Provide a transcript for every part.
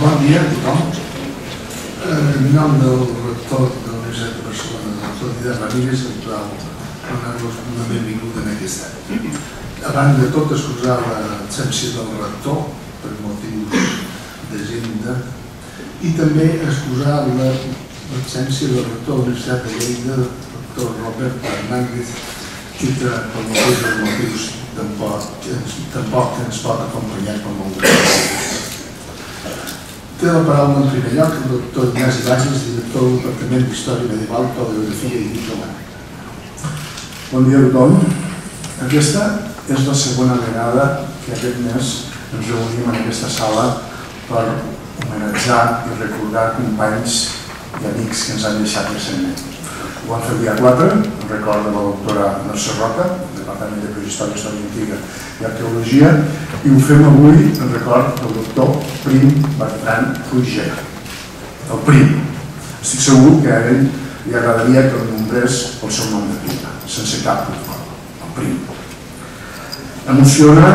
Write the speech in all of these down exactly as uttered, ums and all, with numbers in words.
Bon dia a tothom. En nom del rector de la Universitat de Barcelona, l'Antonio Machado, actual, donar-vos una benvinguda en aquest any. Abans de tot, excusar l'absència del rector per motius d'agenda i també excusar l'absència del rector de la Universitat de l'Einda, el rector Robert P. Magnus, que per motius tampoc ens pot acompanyar com el rector. Té la paraula en primer lloc el doctor Ignasi Bages, director del Departament d'Història Medieval, Paleografia i Mitologia. Bon dia a tothom. Aquesta és la segona vegada que aquest mes ens reunim en aquesta sala per homenatjar i recordar companys i amics que ens han deixat recentment. Ho vam fer el dia quatre, en record de la doctora Marcia Roca, del Departament de Prehistòria, Història Antiga i Arqueologia, i ho fem avui en record del doctor Prim Bertran Roigé, el Prim. Estic segur que a ell li agradaria que el nombrés pel seu nom de pila, sense cap protocol, el Prim. Emociona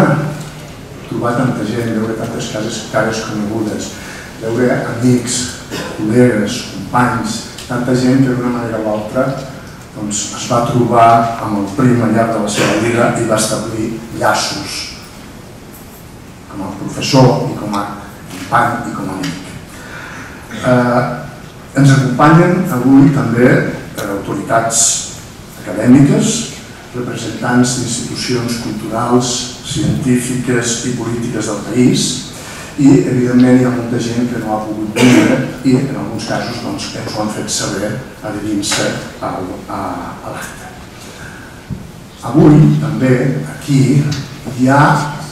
trobar tanta gent, veure tantes cases cares conegudes, veure amics, col·legues, companys, tanta gent que d'una manera o altra es va trobar amb el Prim al llarg de la seva vida i va establir llaços com a professor i com a company i com a amic. Ens acompanyen avui també autoritats acadèmiques, representants d'institucions culturals, científiques i polítiques del país i, evidentment, hi ha molta gent que no ha pogut venir i, en alguns casos, ens ho han fet saber adherint-se a l'acte. Avui, també, aquí, hi ha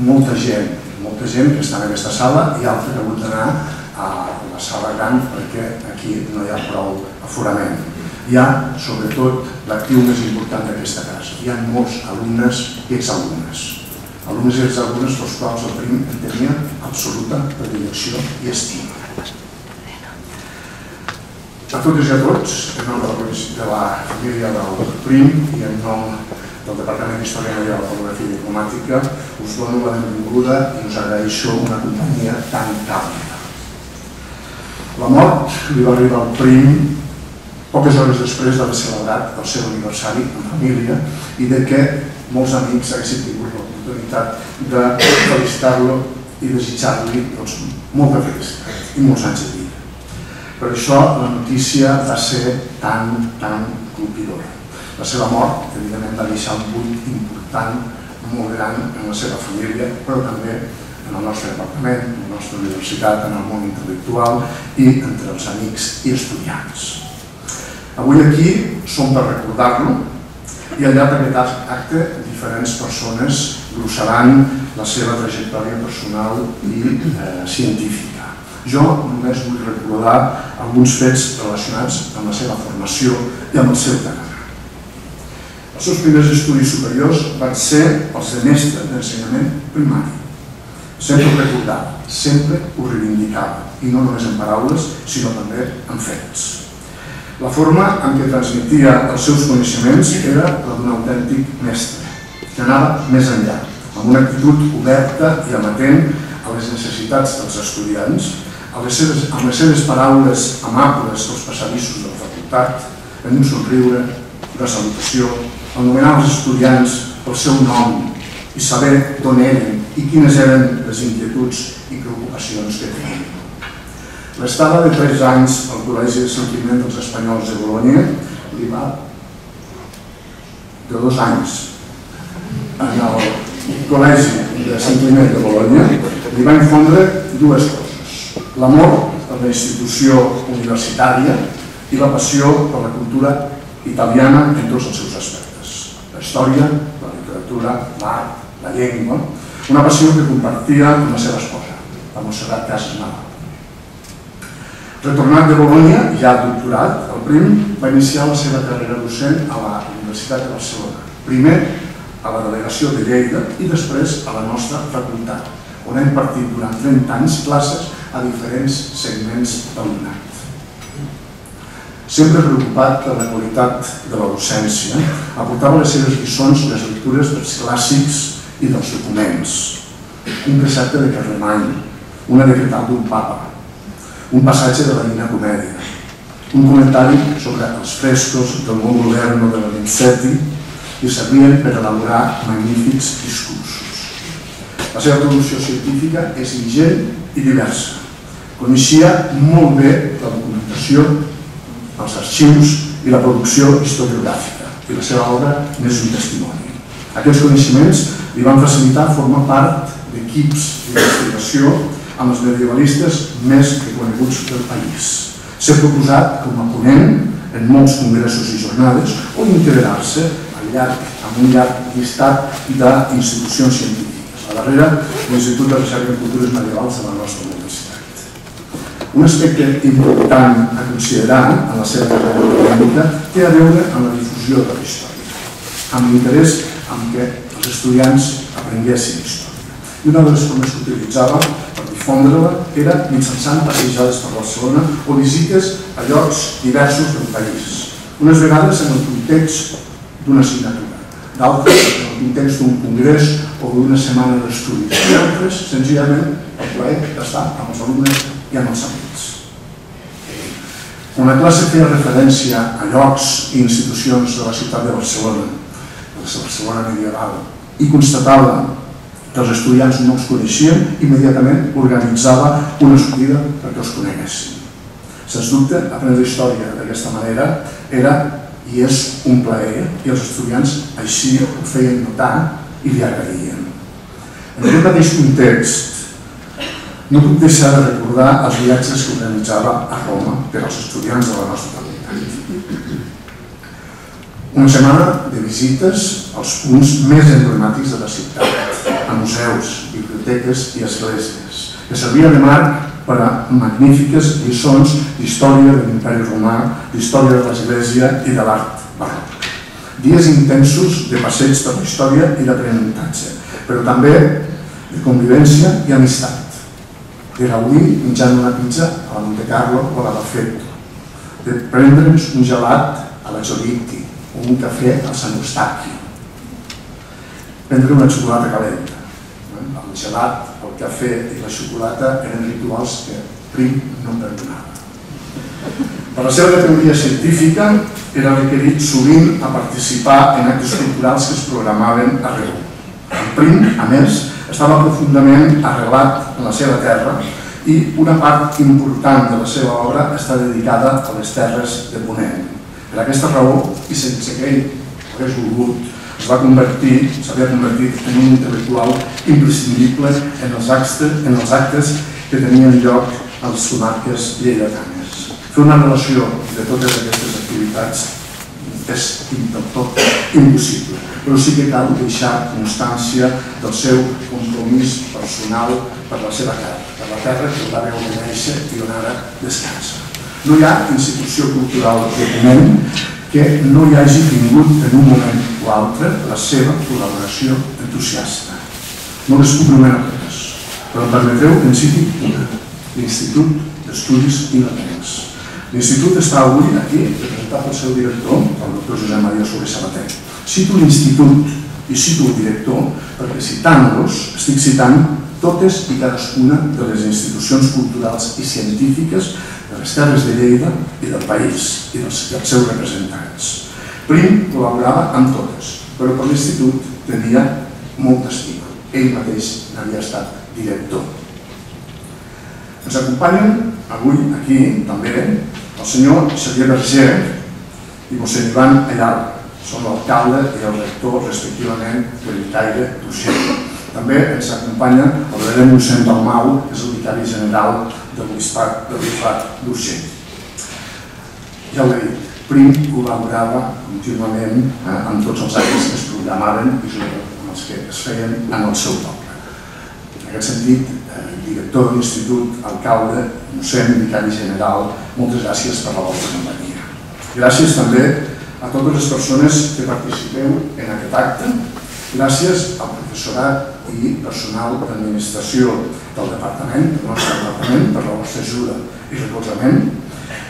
molta gent, molta gent que està en aquesta sala i altra que ha hagut d'anar a la sala gran perquè aquí no hi ha prou aforament. Hi ha, sobretot, l'actiu més important d'aquesta casa. Hi ha molts alumnes i exalumnes. Alumnes i exalumnes pels quals el Prim tenia absoluta predilecció i estima. A totes i a tots, en nom de la família del Prim i en nom del Departament d'Història Medieval, Paleografia i Diplomàtica, us dono la benvinguda i us agraeixo una companyia tan càlida. La mort li va arribar al Prim poques hores després d'haver celebrat el seu aniversari en família i de que molts amics haguessin tingut l'oportunitat de felicitar-lo i desitjar-li molta felicitat i molts anys de vida. Per això la notícia va ser tan, tan colpidora. La seva mort, evidentment, va deixar un buit important, molt gran en la seva família, però també en el nostre departament, en la nostra universitat, en el món intel·lectual i entre els amics i estudiants. Avui aquí som per recordar-lo i al llarg d'aquest acte diferents persones glossaran la seva trajectòria personal i científica. Jo només vull recordar alguns fets relacionats amb la seva formació i amb el seu talent. Els seus primers estudis superiors van ser els de mestre d'ensenyament primari. Sempre ho recordava, sempre ho reivindicava, i no només en paraules, sinó també en fets. La forma en què transmetia els seus coneixements era la d'un autèntic mestre, que anava més enllà, amb una actitud oberta i amatent a les necessitats dels estudiants, amb les seves paraules amables dels passadissos de la facultat, en un somriure, de salutació, anomenar els estudiants pel seu nom i saber d'on eren i quines eren les inquietuds i preocupacions que tenien. L'estada de tres anys al Col·legi de Sentiment dels Espanyols de Bolonya li va de dos anys. En el Col·legi de Sentiment de Bolonya li va infondre dues coses. L'amor per la institució universitària i la passió per la cultura italiana en tots els seus aspectes. La història, la literatura, l'art, la llengua, una passió que compartia amb la seva esposa, la Mossèn Casimà. Retornat de Bolonya, ja doctorat, el Prim va iniciar la seva carrera docent a la Universitat de Barcelona, primer a la delegació de Lleida i després a la nostra facultat, on ha impartit durant trenta anys classes a diferents segments d'alumnat. Sempre preocupat per la qualitat de la docència, aportava les seves lliçons les lectures dels clàssics i dels documents. Un precepte de Carlemany, una decretal d'un papa, un passatge de la Divina Comèdia, un comentari sobre els frescos del món modern de la Vincetti i servien per elaborar magnífics discursos. La seva producció científica és ingent i diversa. Coneixia molt bé la documentació, els arxius i la producció historiogràfica, i la seva obra n'és un testimoni. Aquests coneixements li van facilitar formar part d'equips d'investigació amb els medievalistes més reconeguts del país, ser proposat com a ponent en molts congressos i jornades o integrar-se amb un llarg llistat d'institucions científiques, a la darrera l'Institut de Recerca en Cultures Medievals de la nostra universitat. Un aspecte important a considerar en la seva carrera acadèmica té a veure amb la difusió de la història, amb l'interès amb què els estudiants aprenguessin història. I una de les formes que utilitzava fondre-la era mitjançant passejades per Barcelona o visites a llocs diversos del país, unes vegades en el context d'una assignatura, d'altres en el context d'un congrés o d'una setmana d'estudis, i altres, senzillament, el plaer d'estar amb els alumnes i amb els amics. Quan la classe feia referència a llocs i institucions de la ciutat de Barcelona, de la Barcelona medieval, i constatava que els estudiants no els coneixien, immediatament organitzava una sortida perquè els coneguessin. Sens dubte, aprendre història d'aquesta manera era i és un plaer, i els estudiants així ho feien notar i li agraïen. En aquest mateix context, no puc deixar de recordar els viatges que organitzava a Roma per als estudiants de la nostra facultat. Una setmana de visites als punts més emblemàtics de la ciutat, a museus, biblioteques i esglésies, que servia de marc per a magnífiques lliçons d'història de l'imperi romà, d'història de l'església i de l'art barroc. Dies intensos de passeig per la història i d'aprenentatge, però també de convivència i amistat. De gaudir menjant una pizza a la Monte Carlo o a la Perfecto, de prendre'ns un gelat a la Giolitti o un cafè al Sant Eustaqui, prendre una xocolata calenta. El gelat, el cafè i la xocolata eren rituals que Prim no perdonava. Per la seva categoria científica era requerit sovint a participar en actes culturals que es programaven arreu. En Prim, a més, estava profundament arrelat en la seva terra i una part important de la seva obra està dedicada a les terres de Ponent. Per aquesta raó, i sense que ell hagués volgut, s'havia convertit en un intel·lectual imprescindible en els actes que tenien lloc a les comarques lleidatanes. Fer una relació de totes aquestes activitats és del tot impossible, però sí que cal deixar constància del seu compromís personal per la seva terra, per la terra que la veu conèixer i on ara descansa. No hi ha institució cultural de moment que no hi hagi tingut en un moment o altre la seva col·laboració entusiasta. No les puc nomenar res, però em permetreu que en citi una, l'Institut d'Estudis Inatencs. L'Institut està avui aquí, presentat pel seu director, el doctor Josep Maria Soler Sabater. Cito l'Institut i cito el director perquè citant-los estic citant totes i cadascuna de les institucions culturals i científiques de les terres de Lleida i del país i dels seus representants. Prim col·laborava amb totes, però per l'Institut tenia molta estima. Ell mateix n'havia estat director. Ens acompanyen avui aquí també el senyor Serguer Argent i mossèn Ivan Eyal. Són l'alcalde i el rector, respectivament, de l'Itaire d'Urgell. També ens acompanya el de mossèn Balmau, que és el vicari general del bisbat d'Urgell. Ja ho he dit, Prim col·laborava contínuament amb tots els actes que es programaven i amb els que es feien en el seu poble. En aquest sentit, director de l'institut, alcalde, mossèn, vicari general, moltes gràcies per la vostra companyia. Gràcies també a totes les persones que participeu en aquest acte. Gràcies al professorat i personal d'administració del departament, del nostre departament, per la vostra ajuda i recolzament.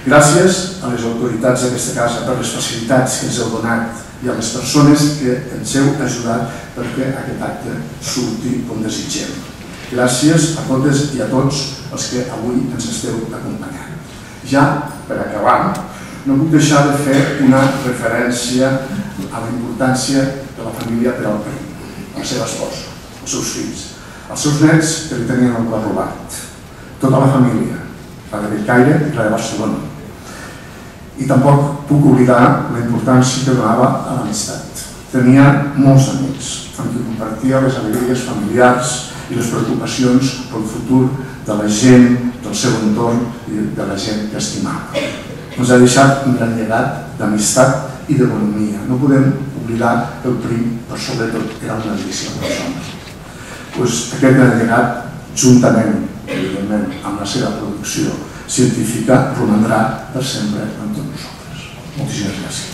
Gràcies a les autoritats d'aquesta casa per les facilitats que ens heu donat i a les persones que ens heu ajudat perquè aquest acte surti com desitgem. Gràcies a totes i a tots els que avui ens esteu acompanyant. Ja, per acabar, no puc deixar de fer una referència a la importància de la família per al Prim, la seva esposa, els seus fills, els seus nets que li tenien el pla robat, tota la família, la de Bellcaire i la de Barcelona. I tampoc puc oblidar la importància que donava a l'amistat. Tenia molts amics amb qui compartia les alegries familiars i les preocupacions pel futur de la gent, del seu entorn i de la gent que estimava. Ens ha deixat un gran llegat d'amistat i de bonomia. No podem oblidar el Prim, però sobretot era una delícia de persones. Doncs aquest gran llegat, juntament, evidentment, amb la seva producció científica, romandrà per sempre amb tots nosaltres. Moltíssimes gràcies.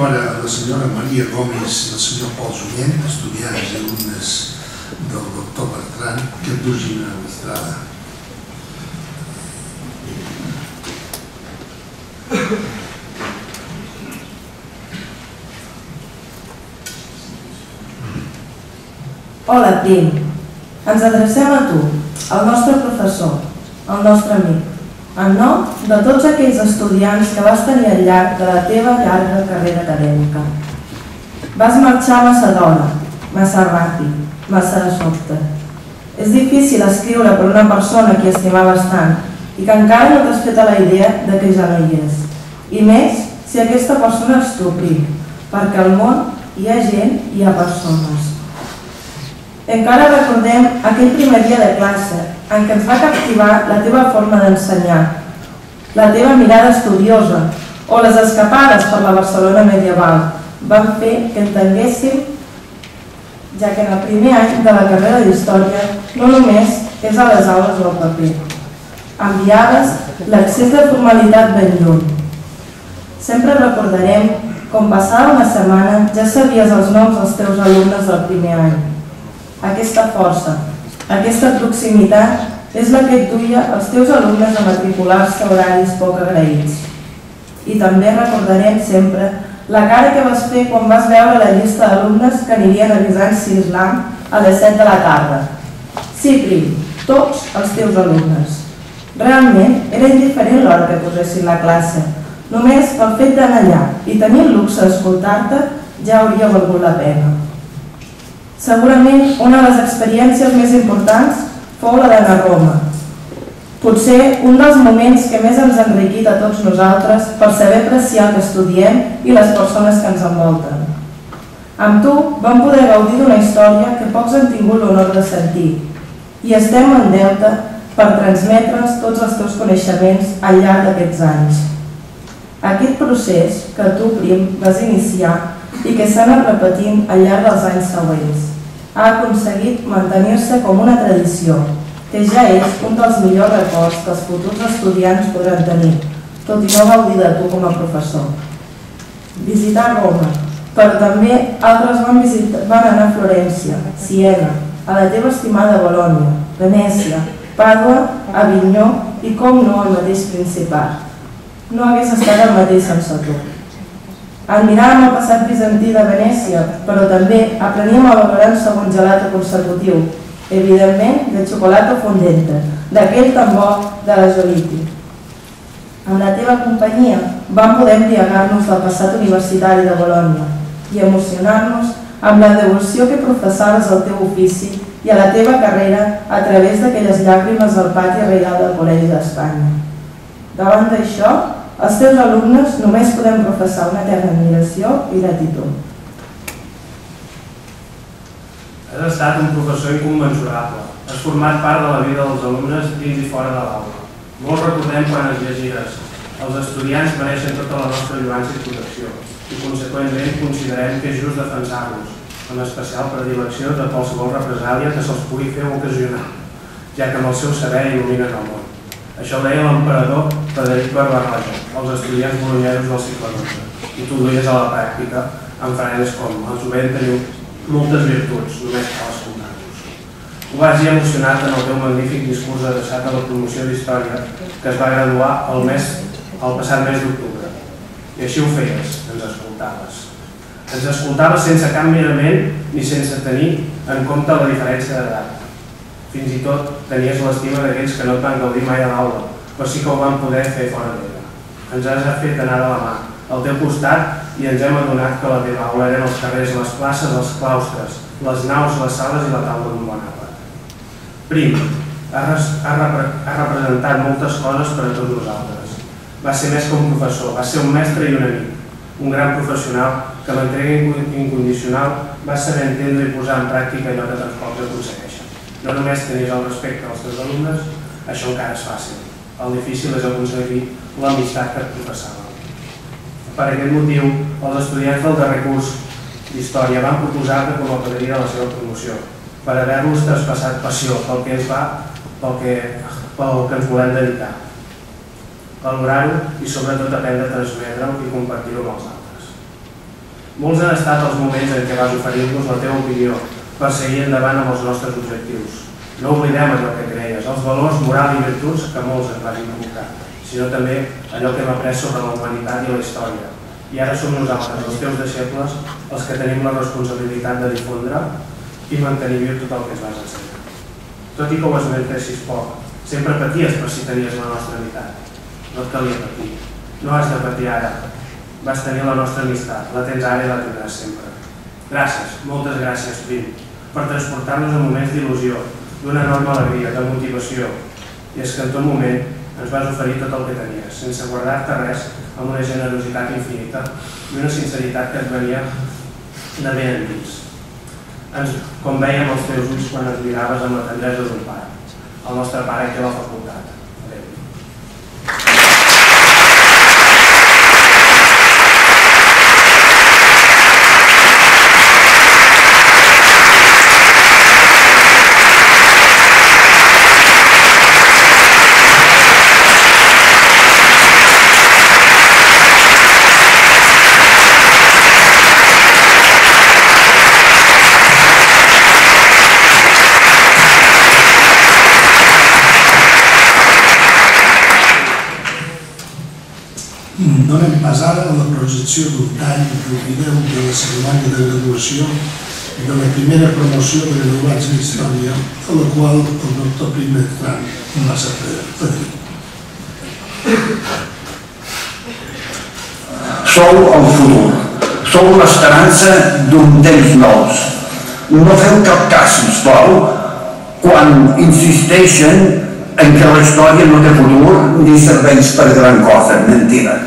Ara la senyora Maria Gomes i el senyor Pol Solient, estudiants i alumnes del doctor Bertran, que pugin a l'estrada. Hola, Prim. Ens adrecem a tu, al nostre professor, al nostre amic, en nom de tots aquells estudiants que vas tenir al llarg de la teva llarga carrera acadèmica. Vas marxar massa d'hora, massa ràpid, massa de sobte. És difícil escriure per una persona que estimaves tant i que encara no t'has fet a la idea de que ja no hi és. I més si aquesta persona és tu, Prim, perquè al món hi ha gent i hi ha persones. Encara recordem aquell primer dia de classe en què ens va captivar la teva forma d'ensenyar, la teva mirada estudiosa o les escapades per la Barcelona medieval van fer que entenguéssim, ja que en el primer any de la carrera d'Història no només és a les aules del paper. Enviaves l'accés de formalitat ben lluny. Sempre recordarem com passava una setmana ja sabies els noms dels teus alumnes del primer any. Aquesta força, aquesta proximitat és la que et duia els teus alumnes a matricular-se a horaris poc agraïts. I també recordarem sempre la cara que vas fer quan vas veure la llista d'alumnes que anirien avisant l'Islam a les set de la tarda. Sí, Prim, tots els teus alumnes. Realment era indiferent l'hora que posessin la classe. Només pel fet d'anar allà i tenir el luxe d'escoltar-te ja hauria valgut la pena. Segurament una de les experiències més importants fou la d'anar a Roma. Potser un dels moments que més ens ha enriquit a tots nosaltres per saber apreciar el que estudiem i les persones que ens envolten. Amb tu vam poder gaudir d'una història que pocs han tingut l'honor de sentir i estem en deute per transmetre'ns tots els teus coneixements al llarg d'aquests anys. Aquest procés que tu, Prim, vas iniciar i que s'ha anat repetint al llarg dels anys següents. Ha aconseguit mantenir-se com una tradició, que ja és un dels millors records que els futurs estudiants podran tenir, tot i no gaudir de tu com a professor. Visitar Roma, però també altres van, visitar, van anar a Florència, Siena, a la teva estimada Bolonya, Venècia, Pàdua, Avinyó i, com no, el mateix Principat. No hagués estat el mateix sense tu. Admiràvem el passat bizantí de Venècia, però també apreníem a valorar un segon gelato consecutiu, evidentment de xocolata fondente, d'aquell tan bo de la Joliti. Amb la teva companyia vam poder embriagar-nos del passat universitari de Bolonya i emocionar-nos amb la devoció que professaves al teu ofici i a la teva carrera a través d'aquelles llàgrimes del pati reial del Col·legi d'Espanya. Davant d'això, els teus alumnes només podem professar una eterna admiració i gratitud. Has estat un professor inconmensurable. Has format part de la vida dels alumnes dins i fora de l'aula. Molts recordem quan ens llegires. Els estudiants mereixen tota la nostra lloança i protecció i, conseqüentment, considerem que és just defensar-los, en especial per predilecció de qualsevol represàlia que se'ls pugui fer ocasionar. ja que amb el seu saber il·luminen el món. Això ho deia l'emperador Frederic Barbarroja, els estudiants bolonyesos del segle dotze, i tu ho deies a la pràctica amb frases com el jovent teniu moltes virtuts, només cal escoltar-los. Ho vas dir emocionat en el teu magnífic discurs adreçat a la promoció d'història que es va graduar el mes, el passat mes d'octubre. I així ho feies, ens escoltaves. Ens escoltaves sense cap mirament ni sense tenir en compte la diferència d'edat. Fins i tot tenies l'estima d'aquells que no et van gaudir mai a l'aula, però sí que ho van poder fer fora d'ella. Ens has fet anar de la mà, al teu costat, i ens hem adonat que la teva aula eren els carrers, les places, els claustres, les naus, les sales i la taula d'un bon àpat. Prim, has representat moltes coses per a tots nosaltres. Va ser més que un professor, va ser un mestre i un amic. Un gran professional que amb entrega incondicional va saber entendre i posar en pràctica allò que tampoc aconsegueixen. No només tenies el respecte als teus alumnes, això encara és fàcil. El difícil és aconseguir l'amistat que et professava. Per aquest motiu, els estudiants del darrer curs d'Història van proposar-te com a padrí de la seva promoció, per haver-los traspassat passió pel que ens va, pel que ens volem dedicar. Valorar-ho i sobretot aprendre a transmetre'l i compartir-ho amb els altres. Molts han estat els moments en què vas oferir-nos la teva opinió per seguir endavant amb els nostres objectius. No oblidem allò que creies, els valors, moral i virtuts que molts ens vas inculcar, sinó també allò que hem après sobre la humanitat i la història. I ara som nosaltres, els teus deixebles, els que tenim la responsabilitat de difondre i mantenir viu tot el que ens vas ensenyar. Tot i que ho esmentessis poc, sempre paties per si tenies la nostra amistat. No et calia patir. No has de patir ara. Vas tenir la nostra amistat, la tens ara i la tindràs sempre. Gràcies, moltes gràcies, Prim, per transportar-nos a moments d'il·lusió, d'una enorme alegria, de motivació. I és que en tot moment ens vas oferir tot el que tenies, sense guardar-te res, amb una generositat infinita i una sinceritat que et venia de ben endins. Com vèiem els teus ulls quan ens miraves amb la tendresa d'un pare, el nostre pare que va facultar. Donem pas ara a la projecció d'un tall del vídeo de la cerimònia de graduació de la primera promoció de graduats en Història, a la qual el doctor Prim Bertran va ser padrí. Sou el futur. Sou l'esperança d'un temps nou. No feu cap cas, si us vol, quan insisteixen en que la història no té futur ni serveix per gran cosa. Mentira.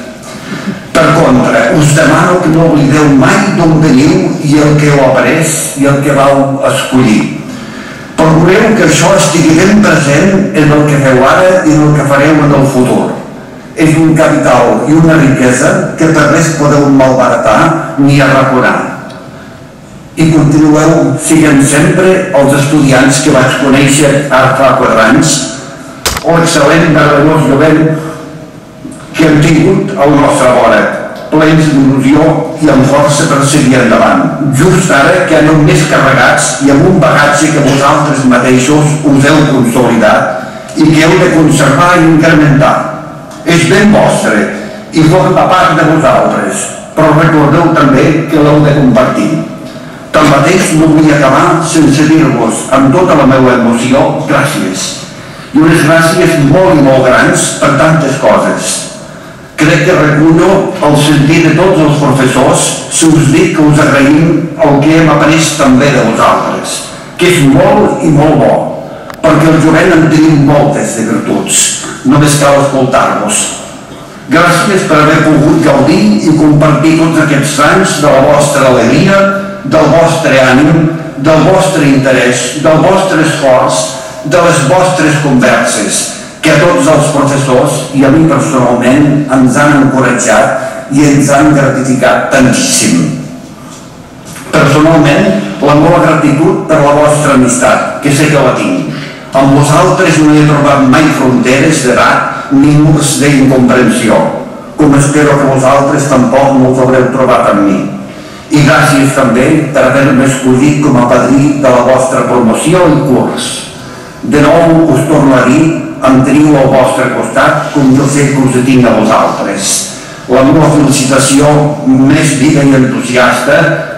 Per contra, us demano que no oblideu mai d'on veniu i el que heu après i el que vau escollir. Procureu que això estigui ben present en el que feu ara i en el que fareu en el futur. És un capital i una riquesa que per res podeu malbaratar ni arraconar. I continueu sent sempre els estudiants que vaig conèixer ara fa quatre anys, o excel·lent, meravellós jovent, que hem tingut a la nostra vora, plens d'il·lusió i amb força per seguir endavant, just ara que anem més carregats i amb un bagatge que vosaltres mateixos us heu consolidat i que heu de conservar i incrementar. És ben vostre i forma part de vosaltres, però recordeu també que l'heu de compartir. Tanmateix no vull acabar sense dir-vos amb tota la meva emoció gràcies, i unes gràcies molt i molt grans per tantes coses. Crec que recullo el sentit de tots els professors si us dic que us agraïm el que hem après també de vosaltres, que és molt i molt bo, perquè el jovent en tenim moltes de virtuts, només cal escoltar-vos. Gràcies per haver pogut gaudir i compartir tots aquests anys de la vostra alegria, del vostre ànim, del vostre interès, del vostre esforç, de les vostres converses, que a tots els professors i a mi personalment ens han encoratjat i ens han gratificat tantíssim. Personalment, la meva gratitud per la vostra amistat, que sé que la tinc. Amb vosaltres no he trobat mai fronteres d'edat ni murs d'incomprensió, com espero que vosaltres tampoc no us haureu trobat amb mi. I gràcies també per haver-me escollit com a padrí de la vostra promoció i curs. De nou us torno a dir, em teniu al vostre costat com jo sé que us tinc a vosaltres. La meva felicitació més viva i entusiasta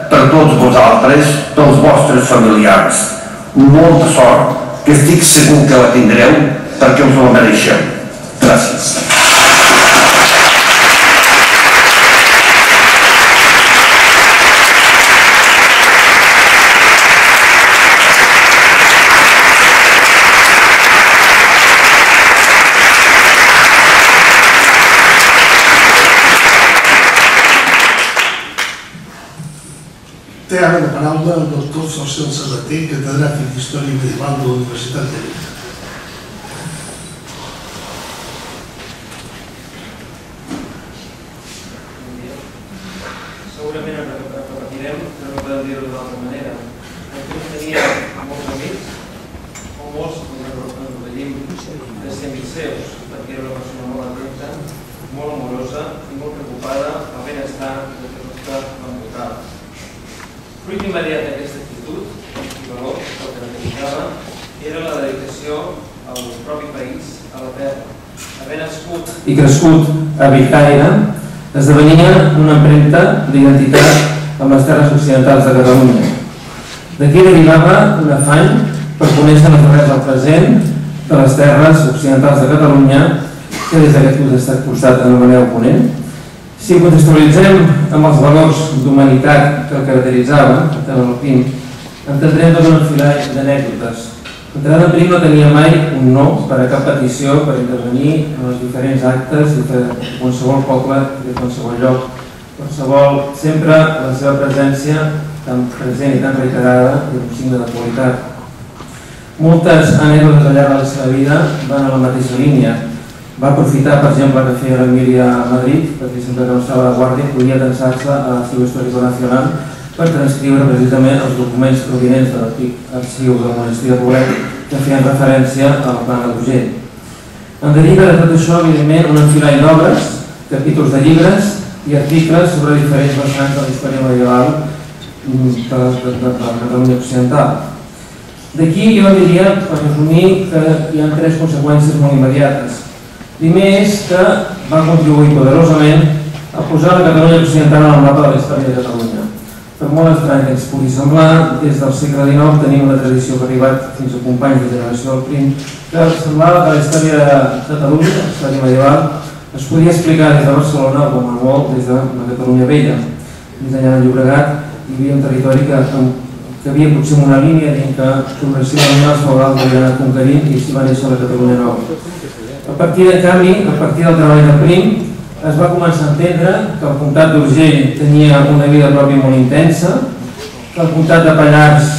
per tots vosaltres, pels vostres familiars. Molta sort, que estic segur que la tindreu perquè us la mereixeu. Gràcies. Té ara la paraula el doctor Sorcero Salaté, catedràtic d'Història Medieval de la Universitat de l'Einda. Segurament ens repetirem, però no podem dir-ho d'altra manera. Nosaltres teníem molts amics, o molts, com ens veiem, de ser amics seus, perquè era una persona molt atenta, molt amorosa i molt preocupada pel benestar de tots els que l'envoltaven. Fruit immediat d'aquesta actitud, i valor que el caracteritzava, era la dedicació al propi país, a la terra. Haver nascut i crescut a Bicària, esdevenia una empremta d'identitat amb les terres occidentals de Catalunya. D'aquí derivava un afany per conèixer les terres del present de les terres occidentals de Catalunya, que des d'aquest costat anomeneu ponent. Si contextualitzem amb els valors d'humanitat que el caracteritzava, entendrem tota una fila d'anècdotes. L'entrada Prim no tenia mai un no per a cap petició per intervenir en els diferents actes de qualsevol poble, de qualsevol lloc, qualsevol, sempre la seva presència tan present i tan reiterada i un signe de qualitat. Moltes anècdotes al llarg de la seva vida van a la mateixa línia. Va aprofitar, per exemple, que feia l'Emília a Madrid, perquè sempre que no estava a la guàrdia podia tensar-se a l'Arxiu Histórico Nacional per transcriure precisament els documents provinents de l'antic arxiu del monestir de Poblet que feien referència a la Plana d'Urgell. En deriva de tot això, evidentment, un enfilall d'obres, capítols de llibres i articles sobre diferents vessants de la història medieval de la Catalunya occidental. D'aquí jo diria, per resumir, que hi ha tres conseqüències molt immediates. Primer és que va contribuir poderosament a posar la Catalunya occidental en el mapa de la història de Catalunya. Per molt estrany que ens pugui semblar, des del segle dinou tenim una tradició que ha arribat fins a companys de generació del Prim, que semblava que la història de Catalunya, la història medieval, es podia explicar des de Barcelona o Manuel des de la Catalunya Vella. Més enllà del Llobregat hi havia un territori que havia potser una línia dient que progressivament els feudals van anar conquerint i s'hi va néixer la Catalunya Nova. A partir de canvi, a partir del treball de Prim, es va començar a entendre que el comtat d'Urgell tenia una vida pròpia molt intensa, que el comtat de Pallars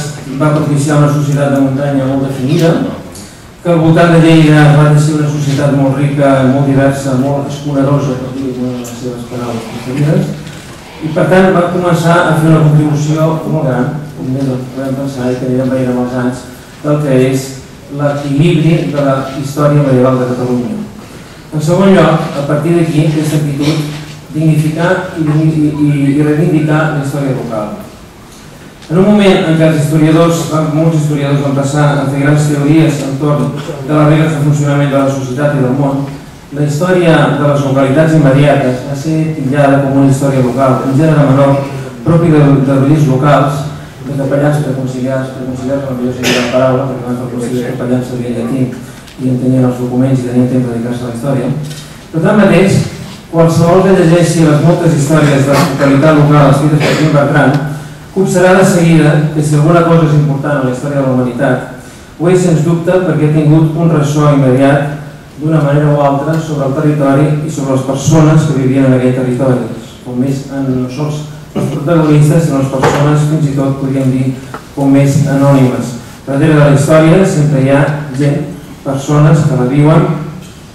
va propiciar una societat de muntanya molt definida, que el voltant de Lleida va ser una societat molt rica, molt diversa, molt esconerosa, per dir una de les seves paraules preferides, i per tant va començar a fer una contribució molt gran, com més el podem pensar i que anirem veient amb els anys, del que és l'equilibri de la història medieval de Catalunya. En segon lloc, a partir d'aquí, aquesta actitud dignificar i reivindicar la història local. En un moment en què els historiadors, molts historiadors van passar a fer grans teories entorn de les regles de funcionament de la societat i del món, la història de les localitats immediates va ser titllada com una història local, un gènere menor propi de vells locals, de capellans preconciliats, preconciliats, quan jo seguia la paraula, perquè abans el conseller de capellans s'havia llegit i entenien els documents i tenien temps de dedicar-se a la història. Però tanmateix, qualsevol que llegeixi les moltes històries de la localitat local escrites per Prim Bertran, constatarà de seguida que si alguna cosa és important en la història de la humanitat, ho és sens dubte perquè ha tingut un ressò immediat d'una manera o altra sobre el territori i sobre les persones que vivien en aquell territori, com més en sols els protagonistes, sinó les persones, fins i tot, podríem dir, com més anònimes. Darrere de la història sempre hi ha gent, persones que la viuen,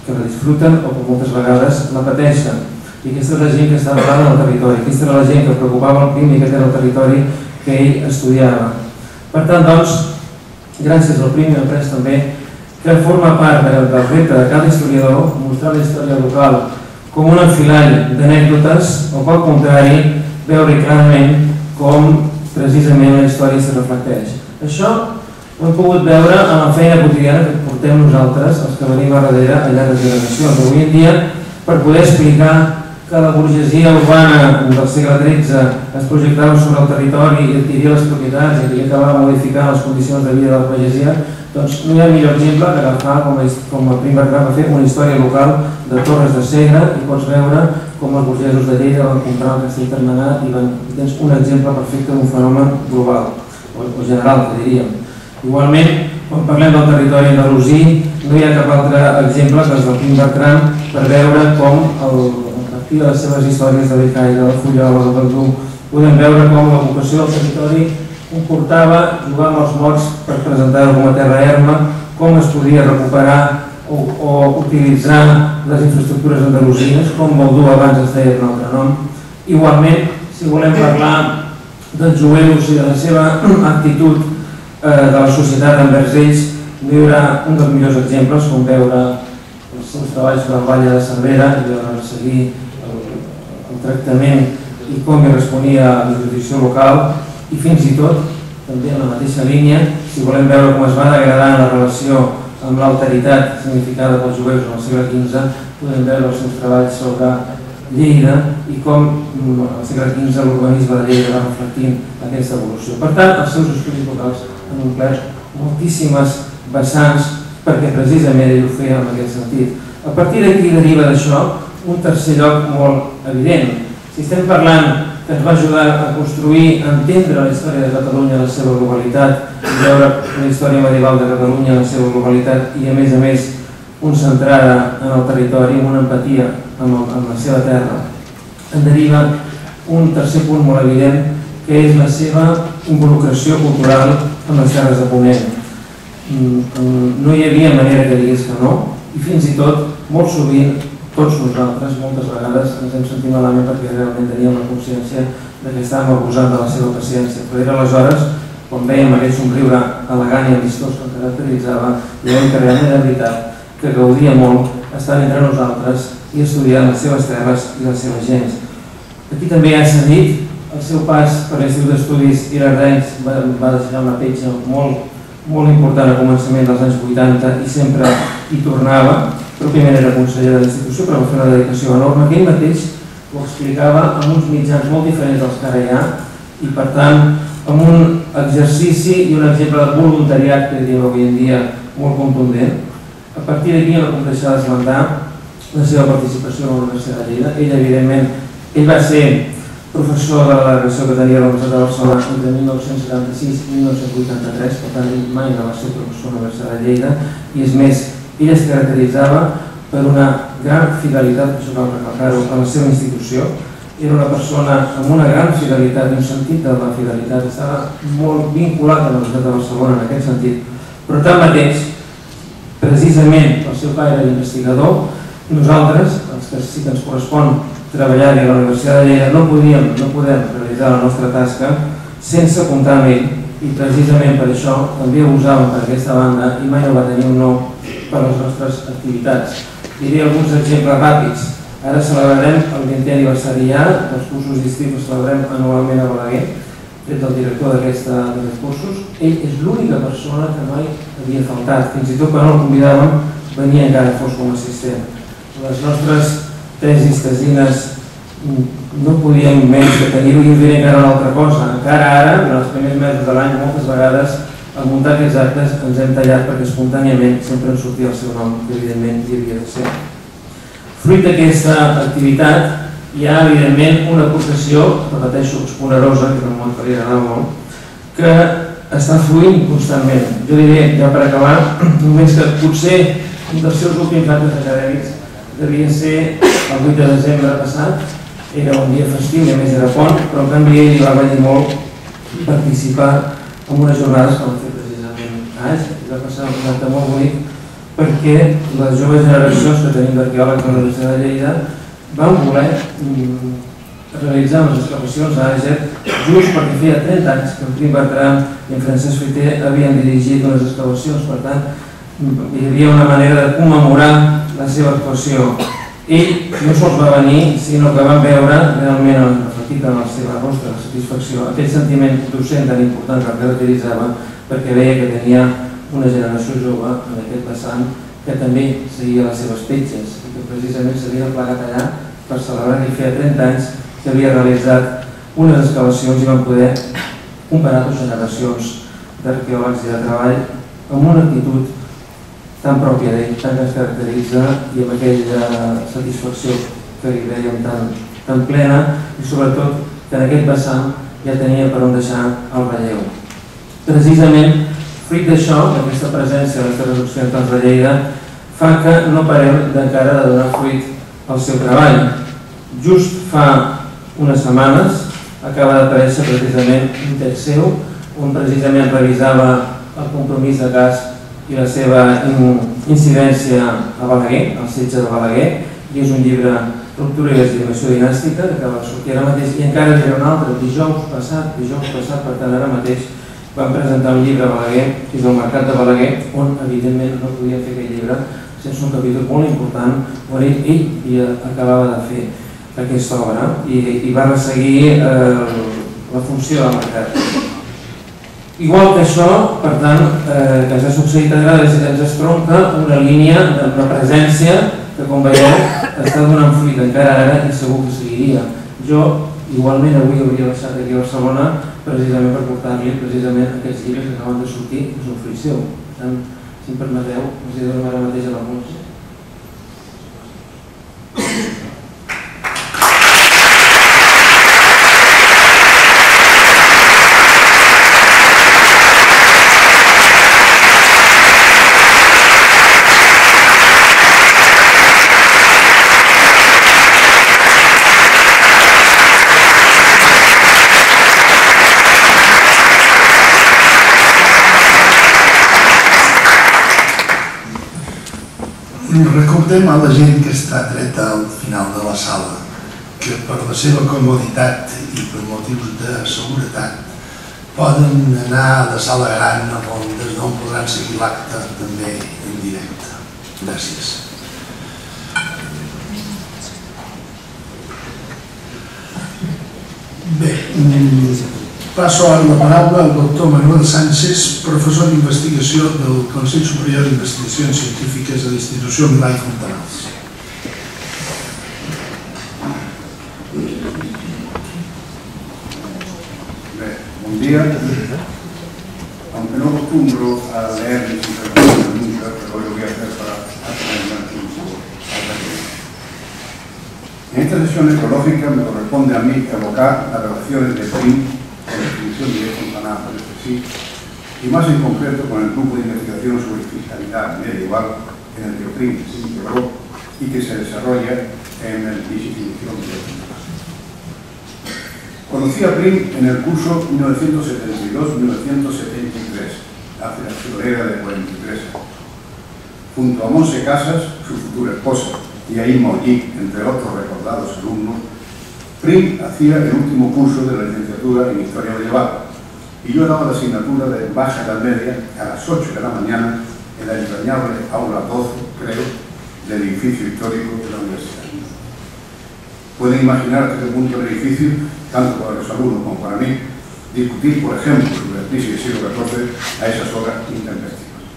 que la disfruten o que moltes vegades la pateixen. I aquesta és la gent que està parlant del territori, aquesta era la gent que preocupava el Prim i aquest era el territori que ell estudiava. Per tant, doncs, gràcies al Prim i després també que forma part del repte de cada historiador mostrar la història local com un enfilall d'anècdotes o, pel contrari, veure clarament com precisament la història es reflecteix. Això ho hem pogut veure en la feina quotidiana que portem nosaltres, els que venim a darrere, al llarg de generacions. Avui en dia, per poder explicar que la burgesia urbana del segle tretze es projectava sobre el territori i adquiria les propietats i acabava modificant les condicions de vida de la burgesia, doncs no hi ha millor exemple que agafar, com el Prim Bertran va fer, una història local de Torres de Segre i pots veure com els burgesos de Lleida van comprar el castell Termenat i tens un exemple perfecte d'un fenomen global, o general, que diríem. Igualment, quan parlem del territori andalusí, no hi ha cap altre exemple que els del Prim Bertran per veure com a partir de les seves històries de Becaire, de la Fullola, de Verdú, podem veure com la vocació del territori comportava jugar amb els morts per presentar-ho com a terra erma, com es podia recuperar o utilitzar les infraestructures andalusines, com Verdú abans es deia en altre nom. Igualment, si volem parlar dels jueus i de la seva actitud de la societat envers ells, hi haurà un dels millors exemples, com veure els seus treballs de la Vall de Cervera i seguir el tractament i com hi responia a la jurisdicció local, i fins i tot, també en la mateixa línia, si volem veure com es va degradar la relació amb l'alteritat significada pels jueus en el segle quinze, podem veure els seus treballs sobre Lleida i com al segle quinze l'urbanisme de Lleida va reflectint aquesta evolució. Per tant, els seus estudis locals han omplert moltíssimes vessants perquè precisament ell ho feia en aquest sentit. A partir d'aquí deriva d'això un tercer lloc molt evident. Si estem parlant que ens va ajudar a construir, a entendre la història de Catalunya en la seva globalitat i veure la història medieval de Catalunya en la seva globalitat i a més a més concentrada en el territori, amb una empatia amb la seva terra, en deriva un tercer punt molt evident que és la seva involucració cultural amb les terres de Ponent. No hi havia manera que digués que no, i fins i tot, molt sovint, tots nosaltres, moltes vegades, ens hem sentit malament perquè realment teníem la consciència que estàvem abusant de la seva paciència. Però era aleshores, quan vèiem aquest somriure elegant i amistós que el caracteritzava, dèiem que realment era veritat, que gaudia molt estar entre nosaltres i estudiant les seves terres i les seves gens. Aquí també ja s'ha dit, el seu pas per l'Institut d'Estudis Ilerdencs va deixar una petja molt important al començament dels anys vuitanta i sempre hi tornava. Pròpiament era conseller de l'institució però va fer una dedicació enorme que ell mateix ho explicava amb uns mitjans molt diferents dels que ara hi ha i per tant amb un exercici i un exemple de voluntariat que diríem avui en dia molt contundent. A partir d'aquí no puc deixar d'esmentar la seva participació a la Universitat de Lleida. Ell evidentment, ell va ser professor de la delegació que tenia la Universitat de Barcelona entre mil nou-cents setanta-sis i mil nou-cents vuitanta-tres, per tant mai no va ser professor a la Universitat de Lleida, i és més, ell es caracteritzava per una gran fidelitat, això cal recalcar-ho, a la seva institució. Era una persona amb una gran fidelitat, un sentit de la fidelitat, estava molt vinculat a la Universitat de Barcelona en aquest sentit, però tanmateix, precisament pel seu pare era investigador, nosaltres, els que sí que ens correspon treballar a la Universitat de Lleida, no podíem, no podem realitzar la nostra tasca sense comptar amb ell i precisament per això també abusàvem per aquesta banda i mai no va tenir un no per les nostres activitats. Diré alguns exemples ràpids. Ara celebrarem el vintè aniversari ja, els cursos d'estiu que celebrem anualment a Bolonya, fet del director d'aquests cursos. Ell és l'única persona que mai havia faltat, fins i tot quan el convidàvem venia encara fos com a assistent. Les nostres tesis, tesines, no podíem menys que tenir-ho i diré encara una altra cosa. Encara ara, durant els primers mesos de l'any, moltes vegades, al muntar aquests actes ens hem tallat perquè espontàniament sempre ens sortia el seu nom, que evidentment hi havia de ser. Fruit d'aquesta activitat hi ha evidentment una aportació, repeteixo, esponerosa, que no m'ho faria agradar molt, que està fluint constantment. Jo diré, ja per acabar, només que potser un dels seus últims actes acadèmics devia ser el vuit de desembre passat, era un dia festiu i a més era pont, però en canvi ell va venir molt participar en unes jornades que van fer precisament anys, i va passar un acte molt bonic perquè les joves generacions que tenim d'arqueòlegs a la Universitat de Lleida van voler realitzar unes excavacions a Àger just perquè feia trenta anys que en Prim Bertran i en Francesc Fité havien dirigit unes excavacions, per tant hi havia una manera de commemorar la seva actuació. Ell no sols va venir, sinó que van veure realment reflectit en la seva nostra satisfacció aquell sentiment docent tan important que el caracteritzava, perquè veia que tenia una generació jove en aquest vessant que també seguia les seves petges i que precisament s'havia plegat allà per celebrar que feia trenta anys que havia realitzat unes excavacions i van poder comparar dues generacions d'arqueòlegs i de treball amb una actitud tan pròpia d'ell, tan que es caracteritza i amb aquella satisfacció que li dèiem tan plena i sobretot que en aquest vessant ja tenia per on deixar el relleu. Precisament, fruit d'això, d'aquesta presència de les terres occidentals de Lleida, fa que no parem d'encara de donar fruit al seu treball. Just fa unes setmanes acaba d'aparèixer precisament un text seu on precisament revisava el compromís de Casp i la seva incidència a Balaguer, al setge de Balaguer, i és un llibre Ruptura i Legitimació Dinàstica que acaba de sortir ara mateix i encara hi ha un altre, dijous passat, dijous passat, per tant ara mateix van presentar un llibre a Balaguer, que és el Mercat de Balaguer, on evidentment no podia fer aquest llibre sense un capítol molt important on ell, ell ja acabava de fer aquesta obra i, i va resseguir eh, la funció del mercat. Igual que això, per tant, que ens ha succeït a Gràcia, que ens estronca una línia de presència que, com veieu, està donant fruit encara ara i segur que seguiria. Jo, igualment, avui hauria baixat aquí a Barcelona precisament per portar-li precisament aquests llibres que acaben de sortir, que són fruit seu. Per tant, si em permeteu, us hi donem ara mateix a la Montse. Recordem a la gent que està dreta al final de la sala que per la seva comoditat i per motius de seguretat poden anar de sala gran a rondes d'on podran seguir l'acte també en directe. Gràcies. Bé, passo ara la paraula al doctor Manuel Sánchez, professor d'investigació del Consejo Superior de Investigaciones Científicas de la Institución Laico de Bien. Buen día. Aunque no acostumbro a leer mis intervenciones nunca, pero lo voy a hacer para hacer tiempo a la. En esta sesión ecológica me corresponde a mí evocar las relaciones de Prim con la Institución de España, sí, y más en concreto con el grupo de investigación sobre fiscalidad medieval en el que Prim se integró y que se desarrolla en el Institución de España. Conocí a Prim en el curso mil novecientos setenta y dos mil novecientos setenta y tres, hace la febrera de cuarenta y tres, junto a Montse Casas, su futura esposa, y a Ima Ollí, entre otros recordados alumnos. Prim hacía el último curso de la licenciatura en Historia Medieval y yo daba la asignatura de Baja Edad Media a las ocho de la mañana en la entrañable aula doce, creo, del edificio histórico de la universidad. Pueden imaginar que este punto era difícil, tanto para los alumnos como para mí, discutir, por ejemplo, sobre la crisis del siglo catorce a esas horas intempestivas.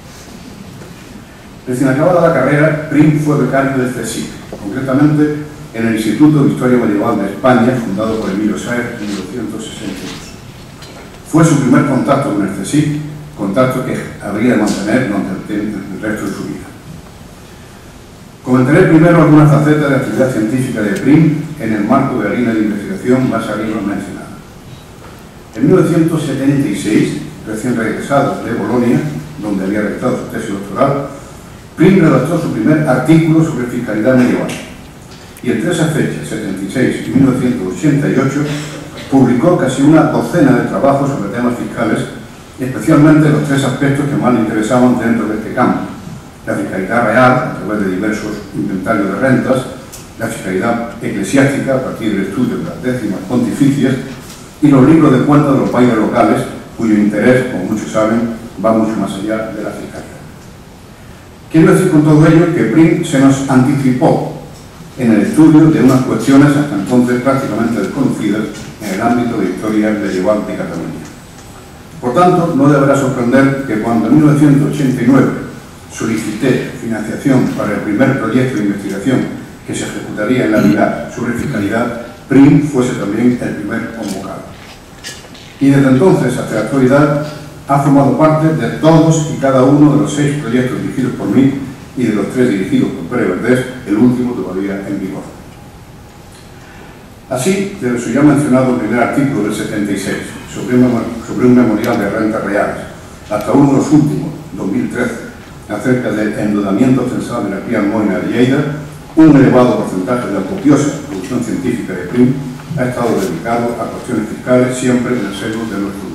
Recién acabada la carrera, Prim fue becario del C S I C, concretamente en el Instituto de Historia Medieval de España, fundado por Emilio Saez en mil novecientos sesenta y dos. Fue su primer contacto con el C S I C, contacto que habría de mantener durante el resto de su vida. Comentaré primero algunas facetas de la actividad científica de Prim en el marco de la línea de investigación más arriba mencionada. En mil novecientos setenta y seis, recién regresado de Bolonia, donde había realizado su tesis doctoral, Prim redactó su primer artículo sobre fiscalidad medieval. Y entre esas fechas, setenta y seis y mil novecientos ochenta y ocho, publicó casi una docena de trabajos sobre temas fiscales, especialmente los tres aspectos que más le interesaban dentro de este campo: la fiscalidad real, a través de diversos inventarios de rentas; la fiscalidad eclesiástica, a partir del estudio de las décimas pontificias; y los libros de cuentas de los países locales, cuyo interés, como muchos saben, va mucho más allá de la fiscalidad. Quiero decir con todo ello que Prim se nos anticipó en el estudio de unas cuestiones hasta entonces prácticamente desconocidas en el ámbito de historia medieval de Cataluña. Por tanto, no deberá sorprender que cuando en mil novecientos ochenta y nueve solicité financiación para el primer proyecto de investigación que se ejecutaría en la unidad sobre fiscalidad, Prim fuese también el primer convocado. Y desde entonces hasta la actualidad ha formado parte de todos y cada uno de los seis proyectos dirigidos por mí y de los tres dirigidos por Pere Verdés, el último todavía en vigor. Así, desde su ya mencionado primer artículo del setenta y seis, sobre un, sobre un memorial de rentas reales, hasta uno de los últimos, dos mil trece, acerca del endeudamiento censal de la Pía Moina de Lleida, un elevado porcentaje de la copiosa producción científica de Prim ha estado dedicado a cuestiones fiscales siempre en el seno de nuestro grupo.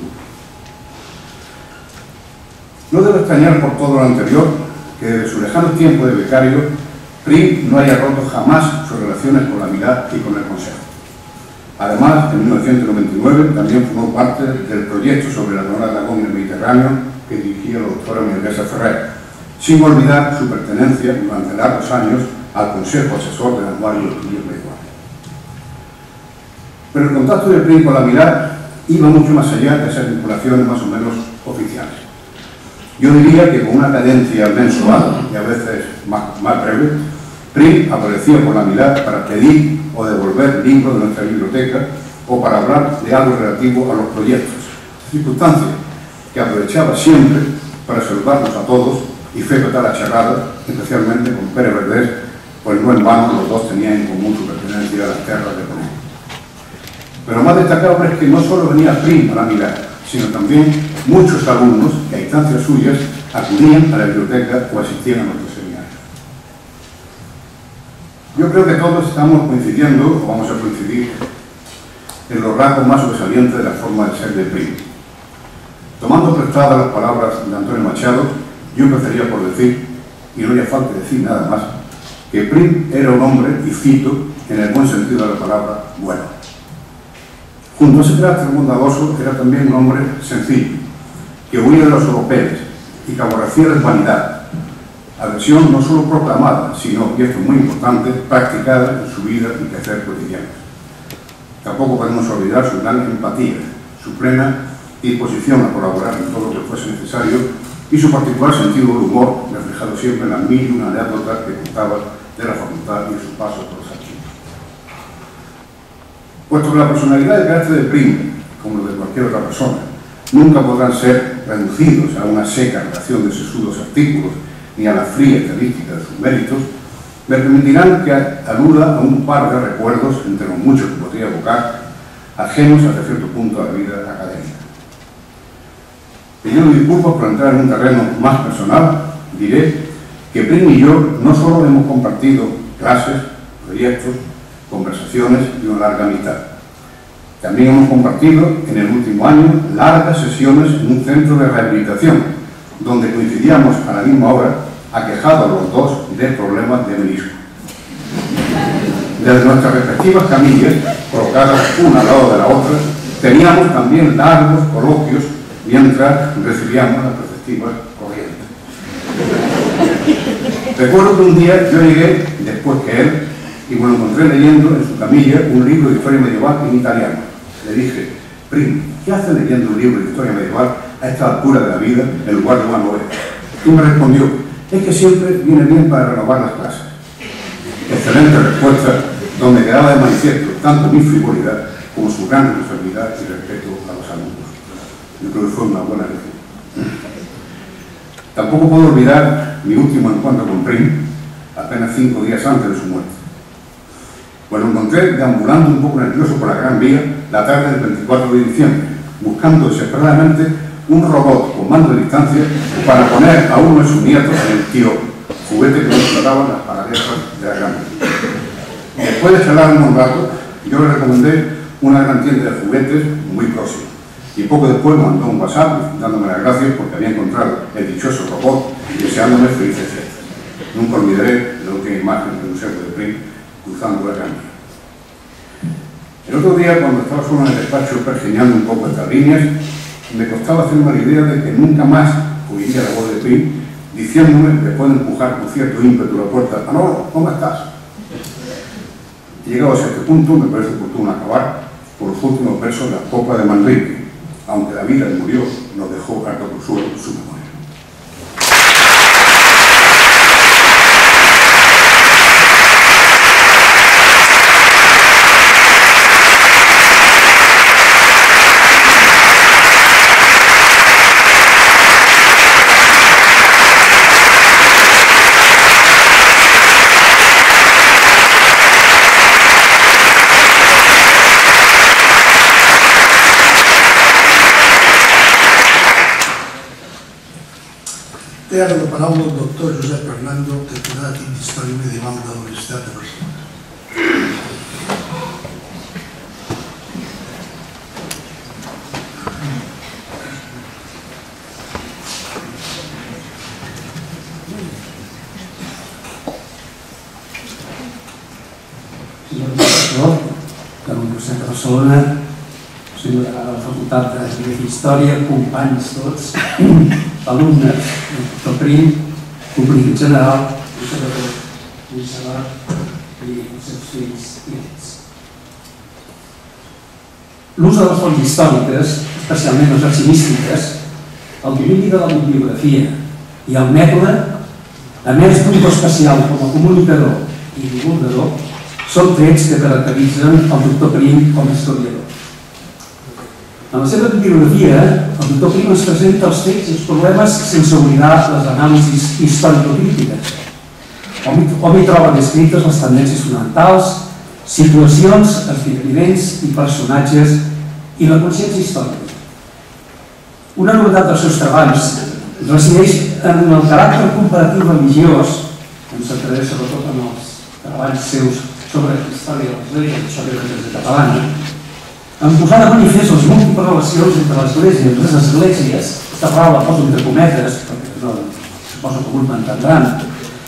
No debe extrañar por todo lo anterior que desde su lejano tiempo de becario, Prim no haya roto jamás sus relaciones con la unidad y con el Consejo. Además, en mil novecientos noventa y nueve también formó parte del proyecto sobre la zona de Aragón en el Mediterráneo que dirigía la doctora Mª Teresa Ferrer, sin olvidar su pertenencia durante largos años al Consejo Asesor del Anuario de Igualdad. Pero el contacto de Prim con la unidad iba mucho más allá de esas vinculaciones más o menos oficiales. Yo diría que con una cadencia mensual, y a veces más, más breve, Prim aparecía por la unidad para pedir o devolver libros de nuestra biblioteca o para hablar de algo relativo a los proyectos, circunstancia que aprovechaba siempre para saludarnos a todos y frecuentar la charrada, especialmente con Pere Verdés, pues no en vano los dos tenían en común su pertenencia a las tierras de Polonia. Pero más destacable es que no solo venía Prim a la unidad, sino también muchos alumnos que a instancias suyas acudían a la biblioteca o asistían a nuestros seminarios. Yo creo que todos estamos coincidiendo, o vamos a coincidir, en los rasgos más sobresalientes de la forma de ser de Prim. Tomando prestadas las palabras de Antonio Machado, yo empezaría por decir, y no haría falta decir nada más, que Prim era un hombre, y cito, en el buen sentido de la palabra, bueno. Junto a ese carácter bondadoso, era también un hombre sencillo, que huía de los europeos y que aborrecía la vanidad, adhesión no solo proclamada, sino, y esto es muy importante, practicada en su vida y quehacer cotidiano. Tampoco podemos olvidar su gran empatía, su plena disposición a colaborar en todo lo que fuese necesario y su particular sentido del humor, reflejado siempre en las mil y una anécdotas que contaba de la facultad y de su paso por los archivos. Puesto que la personalidad y el carácter de Prim, como lo de cualquier otra persona, nunca podrán ser reducidos a una seca relación de sesudos artículos ni a la fría estadística de sus méritos, me permitirán que aluda a un par de recuerdos, entre los muchos que podría evocar, ajenos hasta cierto punto a la vida académica. Pidiendo disculpas por entrar en un terreno más personal, diré que Prim y yo no solo hemos compartido clases, proyectos, conversaciones y una larga amistad. También hemos compartido, en el último año, largas sesiones en un centro de rehabilitación, donde coincidíamos a la misma hora, aquejados los dos de problemas de menisco. Desde nuestras respectivas camillas, colocadas una al lado de la otra, teníamos también largos coloquios mientras recibíamos las perspectivas corrientes. Recuerdo que un día yo llegué, después que él, y me lo encontré leyendo en su camilla un libro de historia medieval en italiano. Le dije, Prim, ¿qué haces leyendo un libro de historia medieval a esta altura de la vida en lugar de una novela? Y me respondió, es que siempre viene bien para renovar las clases. Excelente respuesta, donde quedaba de manifiesto tanto mi frivolidad como su gran responsabilidad y respeto a los alumnos. Yo creo que fue una buena lección. Tampoco puedo olvidar mi último encuentro con Prim, apenas cinco días antes de su muerte. Bueno, encontré deambulando un poco nervioso por la Gran Vía la tarde del veinticuatro de diciembre, buscando desesperadamente un robot con mando de distancia para poner a uno de sus nietos en el tío, juguete que nos trataban las paralelas de la Gran Vía. Después de charlar un rato, yo le recomendé una gran tienda de juguetes muy próxima, y poco después me mandó un WhatsApp dándome las gracias porque había encontrado el dichoso robot y deseándome felices fiestas. Nunca olvidaré la última imagen del Museo de Prim cruzando la Gran Vía. El otro día, cuando estaba solo en el despacho pergeñando un poco estas líneas, me costaba hacerme la idea de que nunca más oiría la voz de Prim diciéndome, después de empujar con cierto ímpetu la puerta, Manolo, ¿cómo estás? Llegados a este punto, me parece oportuno acabar por los últimos versos de la Copa de Manrique, aunque la vida murió, nos dejó harto por suelo su memoria. Té ara la paraula el doctor Josep Hernando, catedràtic d'Història Medieval de la Universitat de Barcelona. Senyor de la Universitat de Barcelona, senyor de la Facultat d'Història, companys tots, alumnes, el Prim, públic en general, el Salvador, el Salvador i els seus fills i nets. L'ús de les fonts històriques, especialment les arxivístiques, el domini de la bibliografia i el mètode, a més d'un to especial com a comunicador i divulgador, són trets que caracteritzen el doctor Prim com a historiador. En la seva bibliografia, el doctor Prim ens presenta els texts i els problemes sense oblidar les anàlisis històrico-crítiques. Hom hi troba descrites les tendències fonamentals, situacions, esdeveniments i personatges i la consciència històrica. Una novetat dels seus treballs resideix en el caràcter comparatiu religiós, que ens centraré sobretot en els treballs seus sobre la història de l'Església, sobre la Iglesia catalana, en posar de manifest les múltiples relacions entre l'Església i les esglésies, aquesta paraula posa entre cometes, perquè suposo que alguns m'entendran,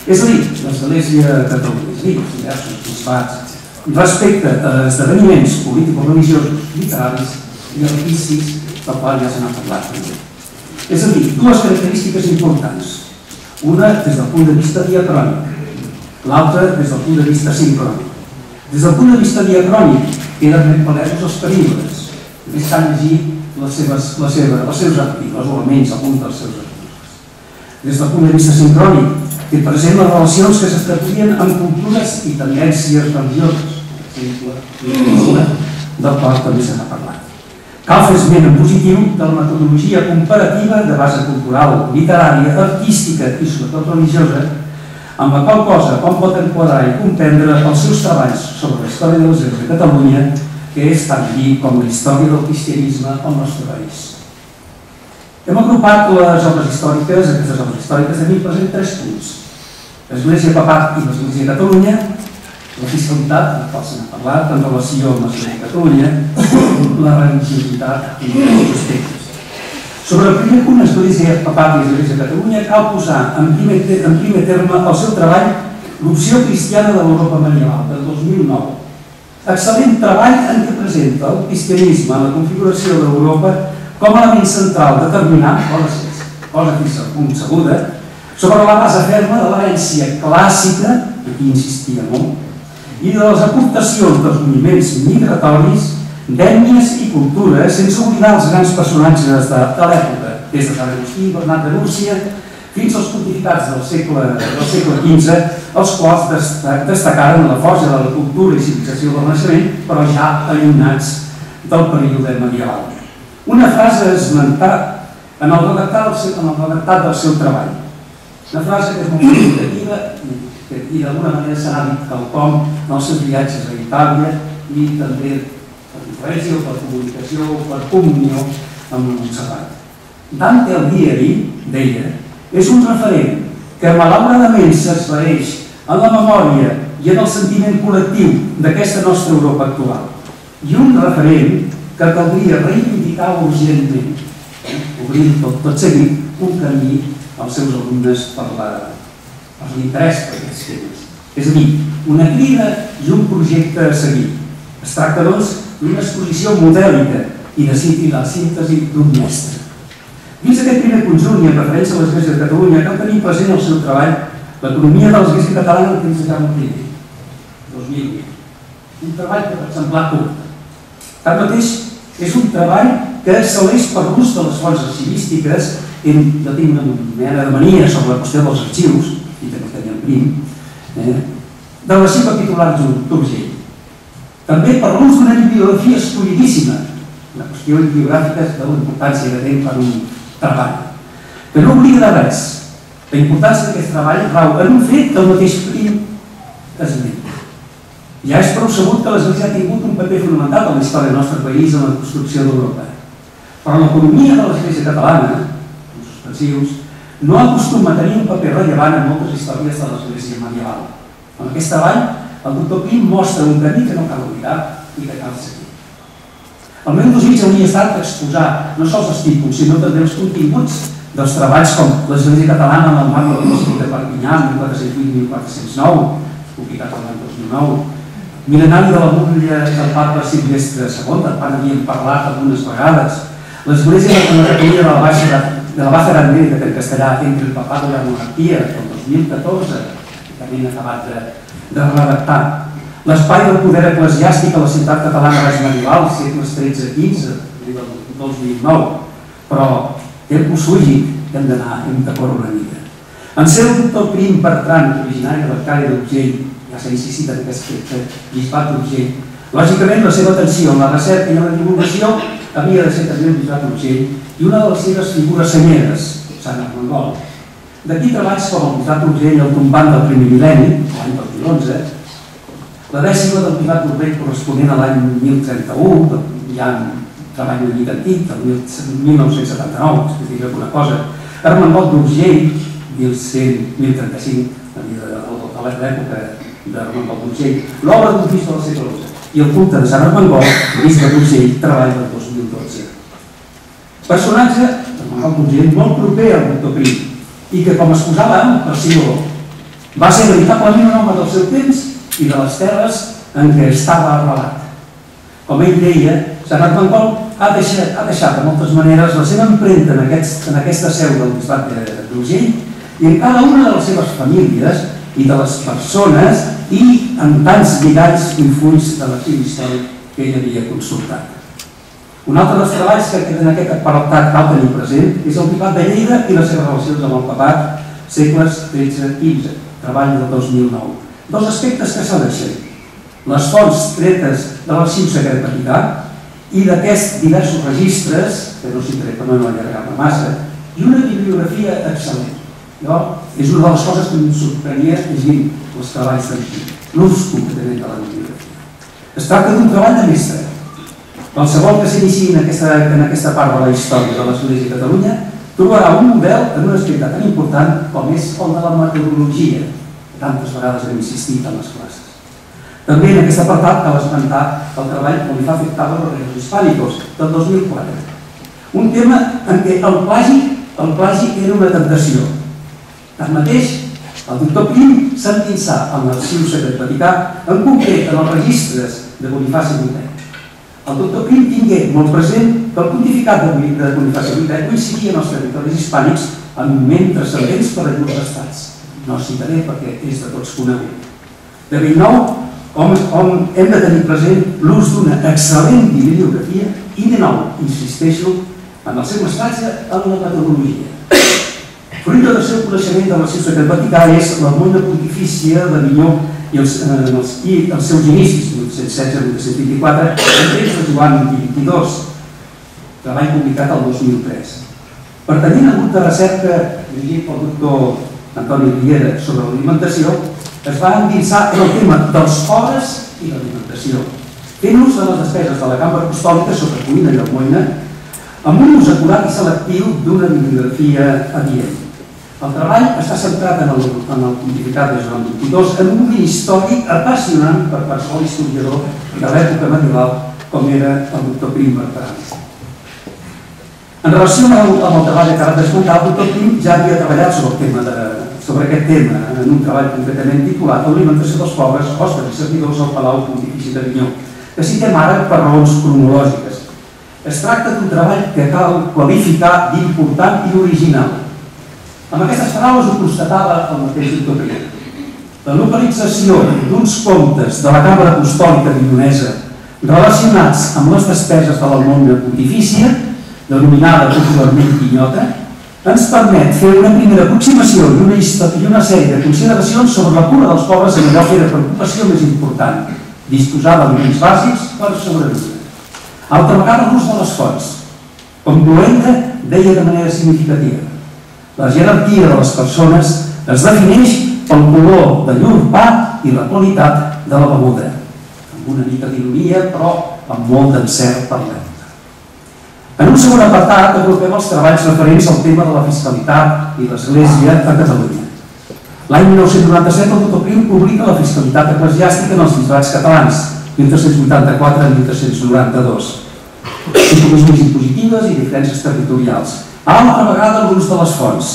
és a dir, l'Església de Catalunya, és a dir, els diversos bisbats, respecte a esdeveniments político-religiosos, literaris i artístics, del qual ja se n'ha parlat també. És a dir, dues característiques importants, una des del punt de vista diacrònic, l'altra des del punt de vista sincrònic. Des del punt de vista diacrònic, queden ben palesos els períodes. Més s'han llegit els seus articles, o almenys algun dels seus articles. Des del punt de vista sincrònic, té present les relacions que s'establien amb cultures i tendències religioses, per exemple, l'Església, del qual també se n'ha parlat. Cal fer esment en positiu de la metodologia comparativa de base cultural, literària, artística i sobretot religiosa, amb la qual cosa com pot enquadrar i comprendre els seus treballs sobre la història de l'Església de Catalunya, que és tan llit com la història del cristianisme al nostre país. Hem agrupat les obres històriques, aquestes obres històriques, a mi present tres punts. L'Església Papat i l'Església de Catalunya, la fiscalitat, de la qual se n'ha parlat, en relació amb l'Església de Catalunya, la religiositat i els aspectes. Sobre el primer punt, l'Església Papat i l'Església de Catalunya, cal posar en primer terme al seu treball l'opció cristiana de l'Europa medieval, del dos mil nou. Excel·lent treball en què presenta el cristianisme, la configuració d'Europa, com a element central determinant, cosa fins al punt sabuda, sobre la base ferma de l'herència clàssica, aquí insistia molt, i de les aportacions dels moviments migratoris d'ètnies i cultures, sense oblidar els grans personatges de l'època, des de Sant Agustí, Bernat de Múrcia, fins als pontificats del segle quinze, els quals destacaren la força de la cultura i civilització del naixement, però ja allunyats del període medieval. Una frase esmentada en el redactat del seu treball. Una frase que és molt significativa i d'alguna manera s'ha dit quelcom en els seus viatges a Itàlia i també per comunicació, per comunió amb Montserrat. Dante el Diari, deia, és un referent que malauradament s'esvaeix en la memòria i en el sentiment col·lectiu d'aquesta nostra Europa actual. I un referent que caldria reivindicar urgentment, obrint tot seguit un camí als seus alumnes per l'interès per aquests temes. És a dir, una crida i un projecte a seguir. Es tracta, doncs, d'una exposició modèlica i de síntesi d'un mestre. Dins d'aquest primer conjunt i en referència a l'Església de Catalunya, cal tenir present el seu treball l'economia de l'Església catalana en temps de Jaume primer, dos mil vuit. Un treball que, per exemple, curt. Tanmateix, és un treball que excel·leix per l'ús de les fonts arxivístiques. No tinc una mena de mania sobre la qüestió dels arxius, i que no tenia en prim, de l'arxiu titular d'Urgell. També per l'ús d'una bibliografia escollidíssima, una qüestió bibliogràfica de l'importància que té per un treball. Que no oblida de res. La importància d'aquest treball rau en un fet que el mateix prim esmenta. Ja és prou sabut que l'Església ha tingut un paper fonamental en la història del nostre país en la construcció d'Europa. Però l'economia de l'Església catalana, els suspensius, no acostuma a tenir un paper rellevant en moltes històries de l'Església medieval. En aquest treball, el doctor Prim mostra un camí que no cal oblidar i que cal seguir. El meu desig hauria estat exposar no sols els títols, sinó també els continguts dels treballs com l'Església catalana en el marc de l'Institut de Perpinyà, mil quatre-cents vuit a mil quatre-cents nou, publicat l'any dos mil nou, Milenari de la Búblia del Papa Silvestre segon, del qual havíem parlat algunes vegades. L'Església de la Catalunya de la Baixa Edat Mèdica, que en castellà entre el papat i la monarquia, del dos mil catorze, que també hem acabat de redactar. L'espai del poder eclesiàstic a la ciutat catalana baix medieval, segles tretze a quinze, del dos mil nou. Però el Pusugi que hem d'anar, hem de córrer una mica. En ser el doctor Prim Bertran, originari de l'Arcàdia d'Urgell, ja s'ha insistit en aquest aspecte, bisbat d'Urgell, lògicament la seva atenció en la recerca i en la divulgació havia de ser també el bisbat d'Urgell i una de les seves figures senyeres, Sant Ramon Golt. D'aquí treballs com el bisbat d'Urgell al tombant del primer mil·lenni, l'any dos mil onze, la dècima del bisbat d'Urgell corresponent a l'any mil trenta-u, ja en treball una mica antic, del mil nou-cents setanta-nou, explicaré alguna cosa, Ramon Golt d'Urgell, mil cent a mil trenta-cinc, a l'època de Ramon Golt d'Urgell, l'obra d'un bisbe del segle dotze i el culte de Sant Ramon Golt, bisbe d'Urgell, treball del dos mil dotze. Personatge, Ramon Golt d'Urgell, molt proper al doctor Prim, i que, com es posava en Persíló, va ser veritablement un home del seu temps i de les terres en què estava arrelat. Com ell deia, Sant Ramon Golt ha deixat de moltes maneres la seva empremta en aquesta seu del bisbat d'Urgell i en cada una de les seves famílies i de les persones i en tants lligalls i fulls de l'arxiu històric que ell havia consultat. Un altre dels treballs que en aquest apartat cal tenir present és el bisbat de Lleida i les seves relacions amb el papat, segles tretze a quinze, treball del dos mil nou. Dos aspectes que s'ha deixat. Les fonts tretes de l'arxiu secret vaticà i d'aquests diversos registres, que no citaré per no allargar-me massa, i una bibliografia excel·lent. És una de les coses que em sorprenia llegint els treballs d'antic, l'ús completament de la bibliografia. Es tracta d'un treball de mestre. Qualsevol que s'iniciï en aquesta part de la història de l'Església de Catalunya trobarà un model en un aspecte tan important com és el de la metodologia, que tantes vegades hem insistit en les classes. També en aquest apartat cal esmentar el treball que li va afectar a los reinos hispànicos, del dos mil quatre. Un tema en què el plagi era una tentació. Tanmateix, el doctor Prim s'endinsà en l'arxiu secret vaticà, en concret en els registres de Bonifaci vuitè. El doctor Prim tingué molt present que el pontificat de Bonifaci vuitè coincidia en els territoris hispànics en moments transcendents per a llurs estats. No els citaré perquè és de tots conegut. De ben nou, on hem de tenir present l'ús d'una excel·lent bibliografia i, de nou, insisteixo, en el seu estatge en la metodologia. Fruit del seu coneixement de l'arxiu secret vaticà és la Monna Pontifícia de Minyó i els seus inicis, mil vuit-cents setze a mil vuit-cents vint-i-quatre, en temps de Joan vint-i-dos, treball publicat el dos mil tres. Pertanyent al grup de recerca dirigit pel doctor Antoni Riera sobre l'alimentació, es va endinsar en el tema dels pobres i l'alimentació, fent ús de les despeses de la cambra apostòlica sobre cuina i almoina, amb un ús acurat i selectiu d'una bibliografia adient. El treball està centrat en el pontificat de Joan vint-i-dos en un moment històric apassionant per qualsevol historiador de l'època medieval com era el doctor Prim Bertran. En relació amb el treball que acabem d'escoltar, el doctor Prim ja havia treballat sobre el tema de... sobre aquest tema en un treball concretament titulat Alimentació dels pobres, hostes i servidors al Palau Pontifici d'Avinyó, que citem ara per raons cronològiques. Es tracta d'un treball que cal qualificar d'important i original. Amb aquestes paraules ho constatava el mateix doctor Prim. La localització d'uns comptes de la Cambra Apostòlica d'Indonèsia relacionats amb les despeses de l'almoina pontifícia, denominada popularment Quinyota, ens permet fer una primera aproximació i una sèrie de consideracions sobre la cura dels pobres en allò que era preocupació més important, disposar d'aliments bàsics per sobreviure. Altra vegada l'ús de les fonts, com Bolonya deia de manera significativa. La jerarquia de les persones es defineix pel color de llur pa i la qualitat de la beguda, amb una mica d'ironia però amb molt d'encert per l'època. En un segon apartat agrupem els treballs referents al tema de la fiscalitat i l'Església a Catalunya. L'any mil nou-cents noranta-set el doctor Prim publica la fiscalitat eclesiàstica en els bisbats catalans, mil tres-cents vuitanta-quatre a mil tres-cents noranta-dos. Situacions impositives i diferències territorials. Altra vegada l'ús de les fonts.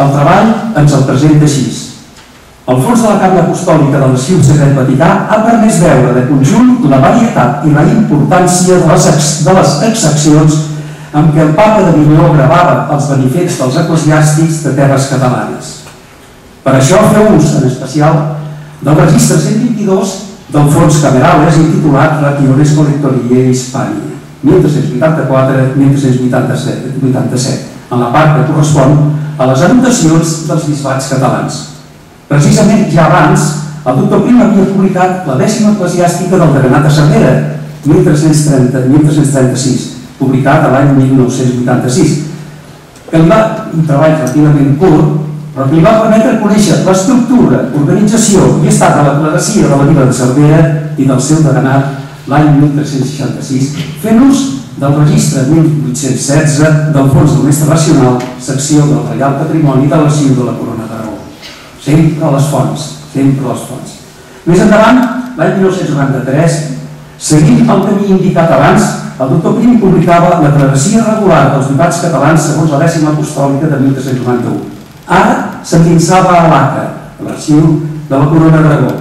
El treball ens el presenta així. El fons de la Cambra Apostòlica de l'Arxiu Secret Vaticà ha permès veure de conjunt la varietat i la importància de les exaccions amb què el Papa de Minyó gravava els benefets dels eclesiàstics de terres catalanes. Per això feu ús, en especial, del registre cent vint-i-dos del fons Camerales intitulat Rationes Collectoriae Hispania, mil tres-cents vuitanta-quatre a mil tres-cents vuitanta-set, en la part que correspon a les anotacions dels bisbats catalans. Precisament ja abans, el doctor Prim havia publicat la dècima eclesiàstica del Deganat de Cervera, mil tres-cents trenta-sis, publicat l'any mil nou-cents vuitanta-sis, que li va un treball relativament curt, però que li va permetre conèixer l'estructura, organització i estat de la clerecia de la vila de Cervera i del seu deganat l'any mil tres-cents seixanta-sis, fent ús del registre mil vuit-cents setze del Fons del Mestre Nacional, secció del Reial Patrimoni de l'Arxiu de la Corona d'Aragó. Sempre les fonts, sempre les fonts. Més endavant, l'any mil nou-cents noranta-tres, seguint el camí indicat abans, el doctor Prim publicava la clerecia regular dels bisbats catalans segons la dècima apostòlica de mil tres-cents noranta-u. Ara s'endinsava a l'ACA, l'Arxiu de la Corona d'Aragó.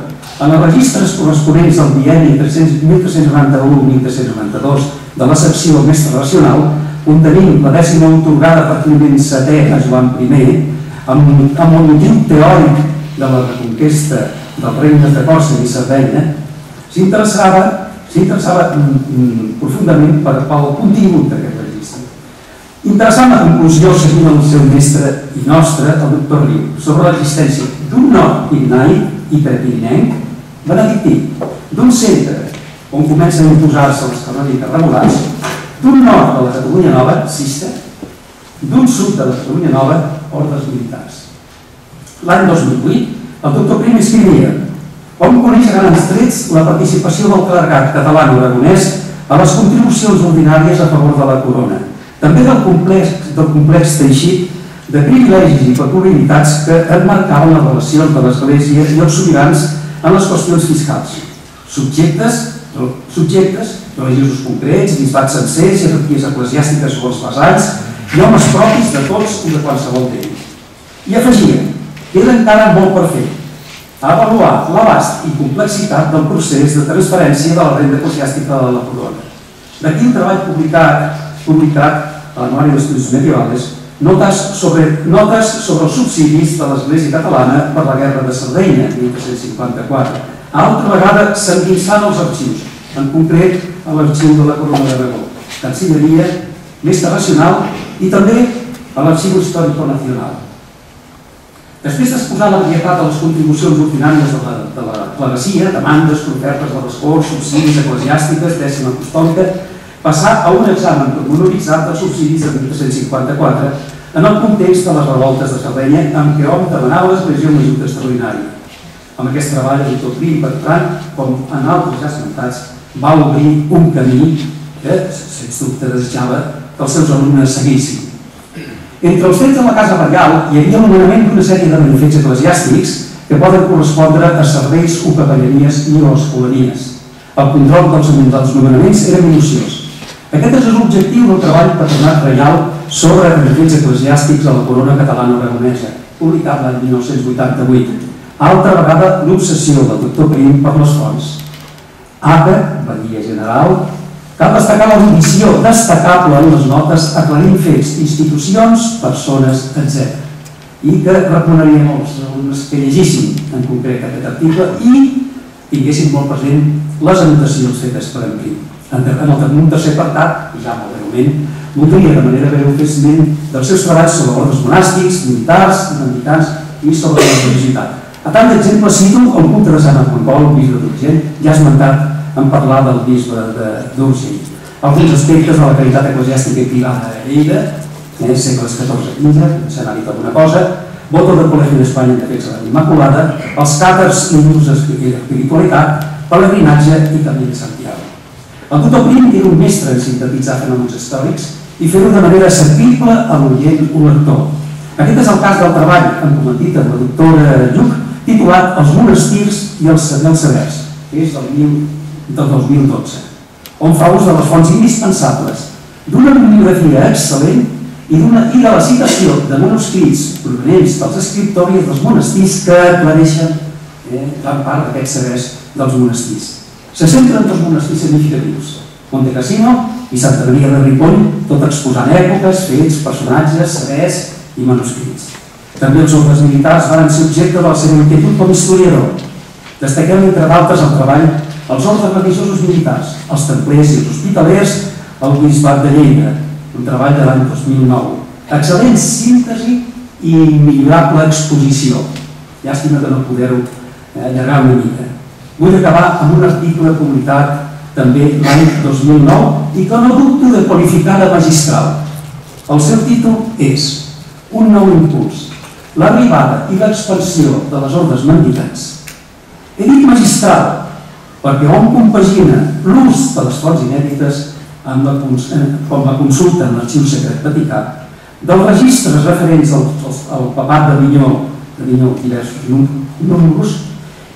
En els registres corresponents al bienni mil tres-cents noranta-u a mil tres-cents noranta-dos de la secció Mestre Racional, on tenim la dècima otorgada per Clement setè a Joan primer, amb el motiu teòric de la reconquesta dels regnes de Còrsega i Sardenya, s'interessava profundament pel contingut d'aquest registre. Interessant la conclusió seguint el seu mestre i nostre, el doctor Riu, sobre l'existència d'un nord ignaic i prepirinenc benedictí, d'un centre on comencen a imposar-se els canònics regulars, d'un nord de la Catalunya Nova, cista, d'un sud de la Catalunya Nova, ordes militars. L'any dos mil vuit, el doctor Prim escrivia on coneix a grans trets la participació del clergat català-aragonès a les contribucions ordinàries a favor de la corona, també del complex teixit de privilegis i peculiaritats que emmarcaven les relacions de l'Església i els sobirans en les qüestions fiscals. Subjectes, religiosos concrets, bisbats sencers, jerarquies eclesiàstiques o els vassalls i homes propis de tots i de qualsevol d'ells. I afegia, queda encara molt per fer, avaluar l'abast i complexitat del procés de transferència de la renda eclesiàstica de la corona. D'aquí un treball publicat a l'Anuario de Estudios Medievales, notes sobre els subsidis de l'Església Catalana per la Guerra de Sardenya, mil tres-cents cinquanta-quatre, altra vegada s'endinsant els arxius, en concret a l'Arxiu de la Corona d'Aragó, Cancilleria, Mestre Nacional i també a l'Arxiu Històrico Nacional. Després d'exposar la varietat de les contribucions ordinàries de la clerecia, demandes, ofertes de les corts, subsidis eclesiàstiques, dècima apostòlica, passar a un examen promonoritzat dels subsidis de mil tres-cents cinquanta-quatre en el context de les revoltes de Sardenya amb què hom demanava l'Església una ajuda extraordinària. Amb aquest treball, el doctor Prim Bertran, com en altres esmentats, va obrir un camí que, sens dubte, desitjava que els seus alumnes seguissin. Entre els drets de la Casa Reial hi havia un nomenament d'una sèrie de benefits eclesiàstics que poden correspondre a serveis o capellanies i o escolanies. El control dels nomenaments era minuciós. Aquest és l'objectiu del treball patronat reial sobre benefits eclesiàstics a la corona catalana-aragonesa, publicat l'any mil nou-cents vuitanta-vuit. Altra vegada, l'obsessió del doctor Prim per les fonts. ACA, Batllia General, Cal destacar la divisió destacable en les notes aclarint fets, institucions, persones, etcètera. I que recomaníem als alumnes que llegissin en concret aquest article i tinguessin molt present les anotacions fetes per en Prim. En el tercer apartat, ja molt breument, voldria de manera breu fer esment dels seus treballs sobre ordres monàstics, militars, identitants i sobre la religiositat. A tant d'exemple, cito el culte de Sant Ramon, bisbe d'Urgell, ja esmentat en parlar del bisbe d'Urgell. Alguns aspectes de la caritat eclesiàstica i privada a Lleida, segles catorze quinze, se n'ha dit alguna cosa, voto del Col·legi d'Espanya en defensa de l'Immaculada, els càters hindús d'espiritualitat, pelegrinatge i camí de Santiago. El doctor Prim era un mestre en sintetitzar fenòmens històrics i fer-ho de manera servible a l'oient o lector. Aquest és el cas del treball encomatit amb la doctora Lluc, titulat Els monestirs i els sabers, que és del dos mil dotze, on fa ús de les fonts indispensables, d'una bibliografia excel·lent i de la citació de manuscrits provenents dels escriptoris dels monestirs que aclareixen gran part d'aquests sabers dels monestirs. Se centren dos monestirs significatius, Monte Cassino i Santa Maria de Ripoll, tot exposant èpoques, fets, personatges, sabers i manuscrits. També els ordres militars van ser objecte de la seva inquietud com a historiador. Destaquem, entre d'altres, el treball els ordres religiosos militars, els templers i els hospitalers, el bisbat de Lleida, un treball de l'any dos mil nou. Excel·lent síntesi i millorable exposició. Llàstima que no poder-ho allargar una mica. Vull acabar amb un article publicat també l'any dos mil nou i que no dubto de qualificar de magistral. El seu títol és Un nou impuls, l'arribada i l'expansió de les ordres mendicants. He dit magistral perquè hom compagina l'ús de les fonts inèdites com la consulta en l'arxiu secret vaticà, dels registres referents al papat d'Avinyó, d'Avinyó diversos números,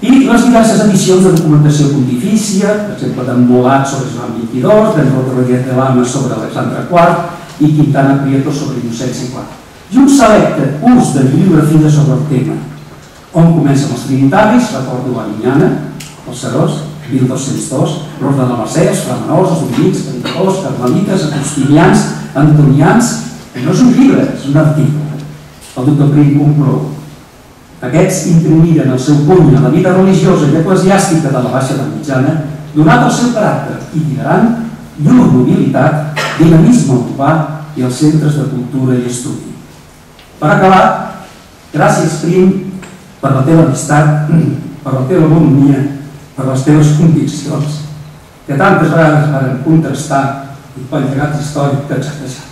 i les diverses edicions de documentació pontifícia, per exemple, d'en Molat sobre Joan vint-i-dos, d'en Rodríguez de Lama sobre Alexandre quart i Quintana Prieto sobre Llucenci quart. I un selecte ús de bibliografia sobre el tema, on comencen els trinitaris, recordo a Avinyana, els Serós, mil dos-cents dos, l'Orde de Mercès, Flamenors, els Dominics, Pentecòs, Carmelites, Agustinians, Antonians... No és un llibre, és un article. El doctor Prim conclou. Aquests imprimiren el seu puny a la vida religiosa i eclesiàstica de la Baixa Edat Mitjana, donat el seu caràcter itinerant, llur mobilitat, dinamisme urbà i els centres de cultura i estudi. Per acabar, gràcies, Prim, per la teva amistat, per la teva bonomia, per les teves conviccions, que tantes vegades van contrastar el pallegat històric que ens ha deixat.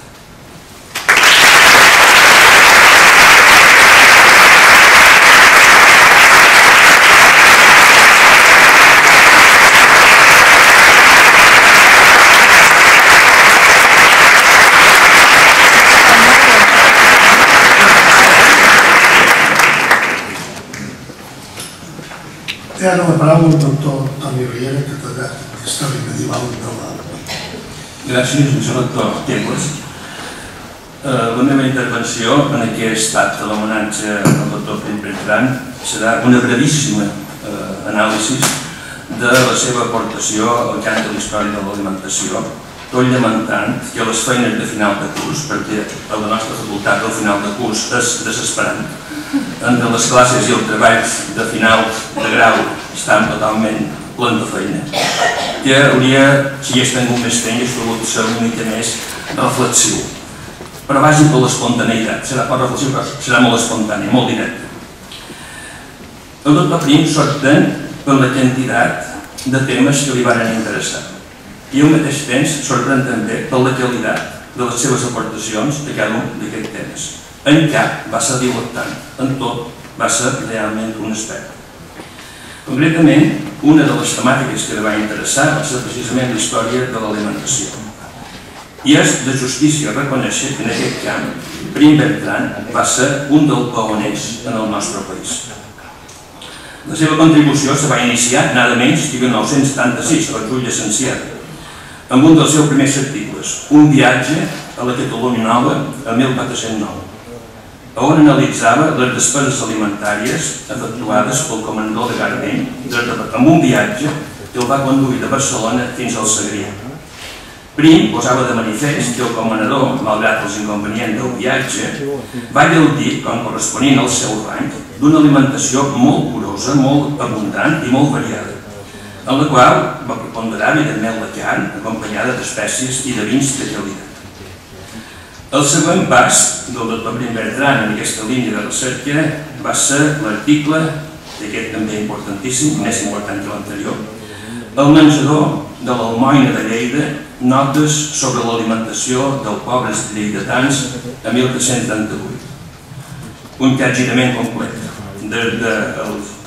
Té ara la paraula el doctor Antoni Riera, catedràtic d'Història Medieval de l'Einda. Gràcies, senyor doctor Temes. La meva intervenció en aquest acte de l'homenatge al doctor Prim Bertran serà una brevíssima anàlisi de la seva aportació al camp de l'història de l'alimentació, tot lamentant que les feines de final de curs, perquè la nostra facultat al final de curs és desesperant, entre les classes i els treballs de final de grau estan totalment plens de feina, que hauria, si hagués tingut més feines, pogut ser una mica més reflexiu. Però vagi per l'espontaneïtat, serà per reflexiu, però serà molt espontània, molt directa. El doctor Prim sorprèn per la quantitat de temes que li van interessar i al mateix temps sorprèn també per la qualitat de les seves aportacions de cada un d'aquests temes. En cap va ser dilatant, en tot va ser realment un expert. Concretament, una de les temàtiques que li va interessar va ser precisament la història de l'alimentació. I és de justícia reconèixer que en aquest camp Prim Bertran va ser un dels pioners en el nostre país. La seva contribució se va iniciar nada menys que en mil nou-cents setanta-sis, a la Júlia Senciera, amb un dels seus primers articles, Un viatge a la Catalunya Nova, a mil quatre-cents nou. On analitzava les despeses alimentàries efectuades pel comandor de Garbeny amb un viatge que el va conduir de Barcelona fins al Segrià. Prim posava de manifest que el comanador, malgrat els inconvenients del viatge, va gaudir, com corresponent al seu rang, d'una alimentació molt curosa, molt abundant i molt variada, en la qual va preponderar evidentment la carn, acompanyada d'espècies i de vins de qualitat. El següent pas del doctor Prim Bertran en aquesta línia de recerca va ser l'article, d'aquest també importantíssim, més important que l'anterior, El menjador de l'Almoina de Lleida, notes sobre l'alimentació dels pobres lleidatans de mil tres-cents setanta-vuit. Un capgirament complet, des de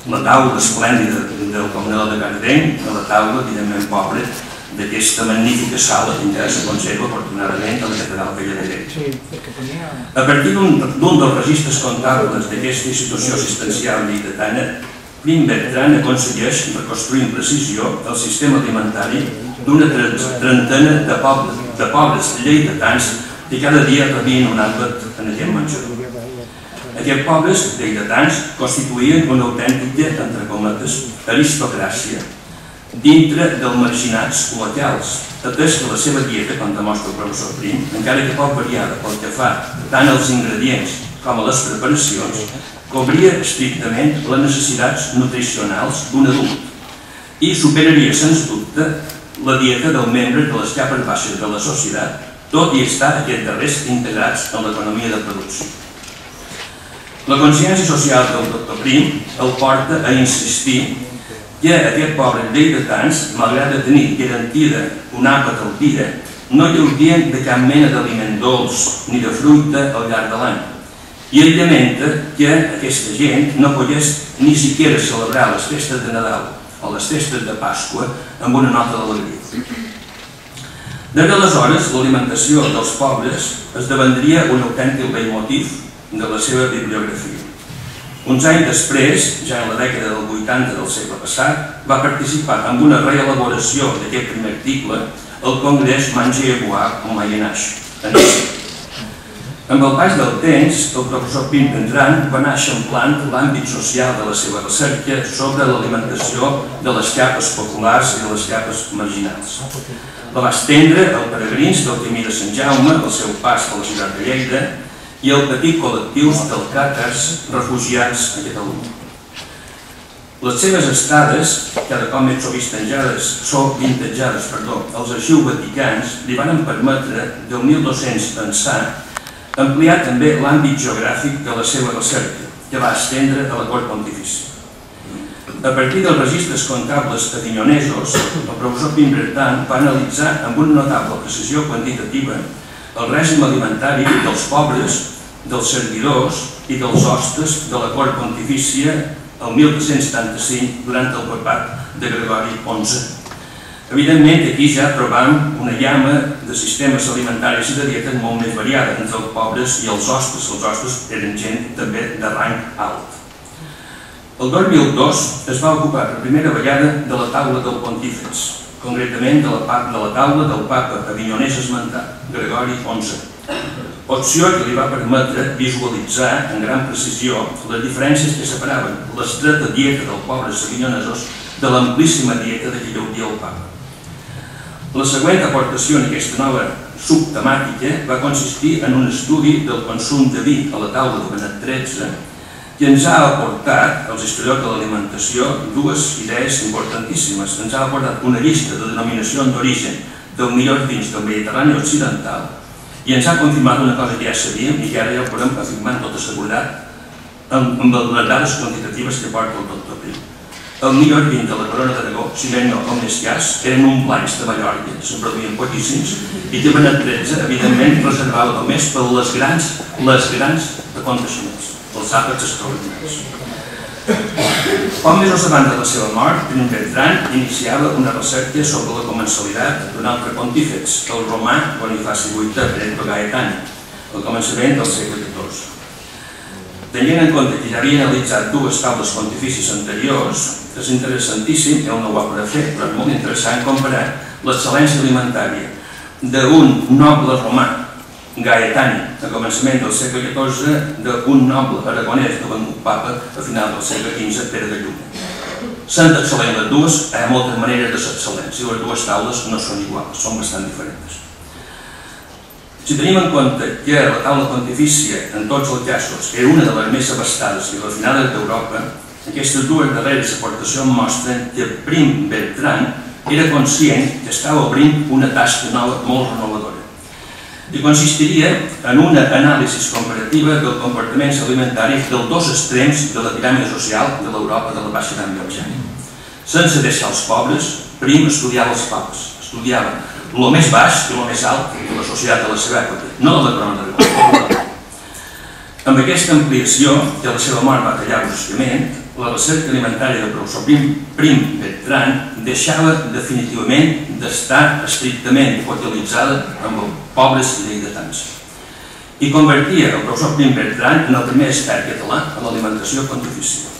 la taula esplèndida del comunal de Cardeny a la taula, evidentment, pobra, d'aquesta magnífica sala que encara se conserva afortunadament a la Catedral Vella de Lleida. A partir d'un dels registres comptables d'aquesta institució assistencial lleidatana, Prim Bertran aconsegueix reconstruir amb precisió el sistema alimentari d'una trentena de pobres lleidatans que cada dia rebien un àpat en aquest menjador. Aquests pobres lleidatans constituïen una autèntica, entre cometes, aristocràcia dintre dels marginats locals, atès que la seva dieta, com demostra el professor Prim, encara que poc variada pel que fa tant als ingredients com a les preparacions, cobria estrictament les necessitats nutricionals d'un adult i superaria, sens dubte, la dieta del membre de les capes baixes de la societat, tot i estar aquests darrers integrats en l'economia de producció. La consciència social del doctor Prim el porta a insistir que aquest poble lleidatans, malgrat de tenir garantida un àpat al dia, no gaudien de cap mena d'aliment dolç ni de fruita al llarg de l'any. I ell lamenta que aquesta gent no pogués ni siquiera celebrar les festes de Nadal o les festes de Pasqua amb una nota d'alegria. Des d'aleshores, l'alimentació dels pobres esdevendria un autèntic leitmotiv de la seva bibliografia. Uns anys després, ja en la dècada del vuitanta del segle passat, va participar en una reelaboració d'aquest primer article al Congrés Manger et Boire au Moyen-Âge, a Niça. Amb el pas del temps, el professor Prim Bertran va anar eixamplant l'àmbit social de la seva recerca sobre l'alimentació de les capes populars i de les capes marginals. La va estendre al peregrins del Camí de Sant Jaume, al seu pas a la ciutat de Lleida, i al petit col·lectius dels càtars refugiats a Catalunya. Les seves estades, cada cop més sovintejades als arxius vaticans, li van permetre deu mil dos-cents pensar ampliar també l'àmbit geogràfic de la seva recerca, que va estendre a la cort pontifícia. A partir dels registres comptables avinyonesos, el professor Prim Bertran va analitzar amb una notable precisió quantitativa el règim alimentari dels pobres, dels servidors i dels hostes de la cort pontifícia el mil tres-cents setanta-cinc durant el papat de Gregori onzè. Evidentment, aquí ja trobam una llama de sistemes alimentaris i de dietes molt més variada entre els pobres i els hostes. Els hostes eren gent també de rang alt. El dos mil dos es va ocupar per primera vegada de la taula del pontífex, concretament de la taula del papa avinyonès esmentat, Gregori onzè, opció que li va permetre visualitzar amb gran precisió les diferències que separaven l'estreta dieta dels pobres avinyonesos de l'amplíssima dieta de qui gaudia el papa. La següent aportació en aquesta nova subtemàtica va consistir en un estudi del consum de vi a la taula de Benet tretze que ens ha aportat, als historiadors de l'alimentació, dues idees importantíssimes. Ens ha aportat una llista de denominacions d'origen dels millors vins del Mediterrani occidental i ens ha confirmat una cosa que ja sabíem i que ara ja ho podem afirmar amb tota seguretat amb les dades quantitatives que porta el doctor Prim. El millor vint de la corona d'Aragó, si bé no el més cas, eren un blancs de Mallorca, se'n produïen poquíssims, i que Benet tretze, evidentment, reservava només per les grans, les grans aconteixements, els àpats extraordinaris. Poc mesos abans de la seva mort, Prim Bertran iniciava una recerca sobre la comensalitat d'un altre pontífex, el romà Bonifaci vuitè, Benedetto Gaetani, al començament del segle catorze. Tenint en compte que ja havia analitzat dues taules pontificis anteriors, és interessantíssim, que no ho ha de fer, però és molt interessant comparar l'excel·lència alimentària d'un noble romà, Gaetani, a començament del segle catorze, d'un noble aragonès que va ser papa a final del segle quinze, Pere de Lluna. S'han d'excel·lent les dues, hi ha moltes maneres de ser excel·lents, i les dues taules no són iguals, són bastant diferents. Si tenim en compte que la taula pontifícia en tots els llaços era una de les més abastades i refinades d'Europa, aquestes dues darreres aportacions mostren que Prim Bertran era conscient que estava obrint una tasca nova molt renovadora i consistiria en una anàlisi comparativa del comportament alimentari dels dos extrems de la piràmide social de l'Europa de la Baixa Edat Mitjana. Sense deixar els pobres, Prim estudiava els pobres, estudiava el més baix i el més alt de la societat de la seva època, no de la crònica. Amb aquesta ampliació, que la seva mort va tallar bruscament, la recerca alimentària del professor Prim Bertran deixava definitivament d'estar estrictament focalitzada amb els pobres lleidatans i convertia el professor Prim Bertran en el primer expert català en l'alimentació pontifícia.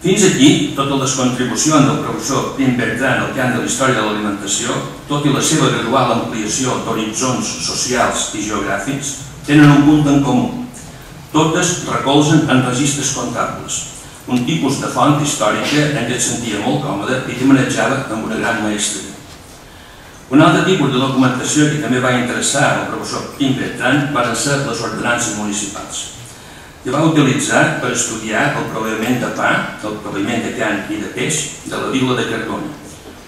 Fins aquí, totes les contribucions del professor Prim Bertran al camp de la història de l'alimentació, tot i la seva gradual ampliació d'horitzons socials i geogràfics, tenen un punt en comú. Totes recolzen en registres comptables, un tipus de font històrica en què et sentia molt còmode i que manejava amb una gran maestria. Un altre tipus de documentació que també va interessar al professor Prim Bertran van ser les ordenances municipals, que va utilitzar per estudiar el proveïment de pa, el proveïment de carn i de peix de la vila de Cardona,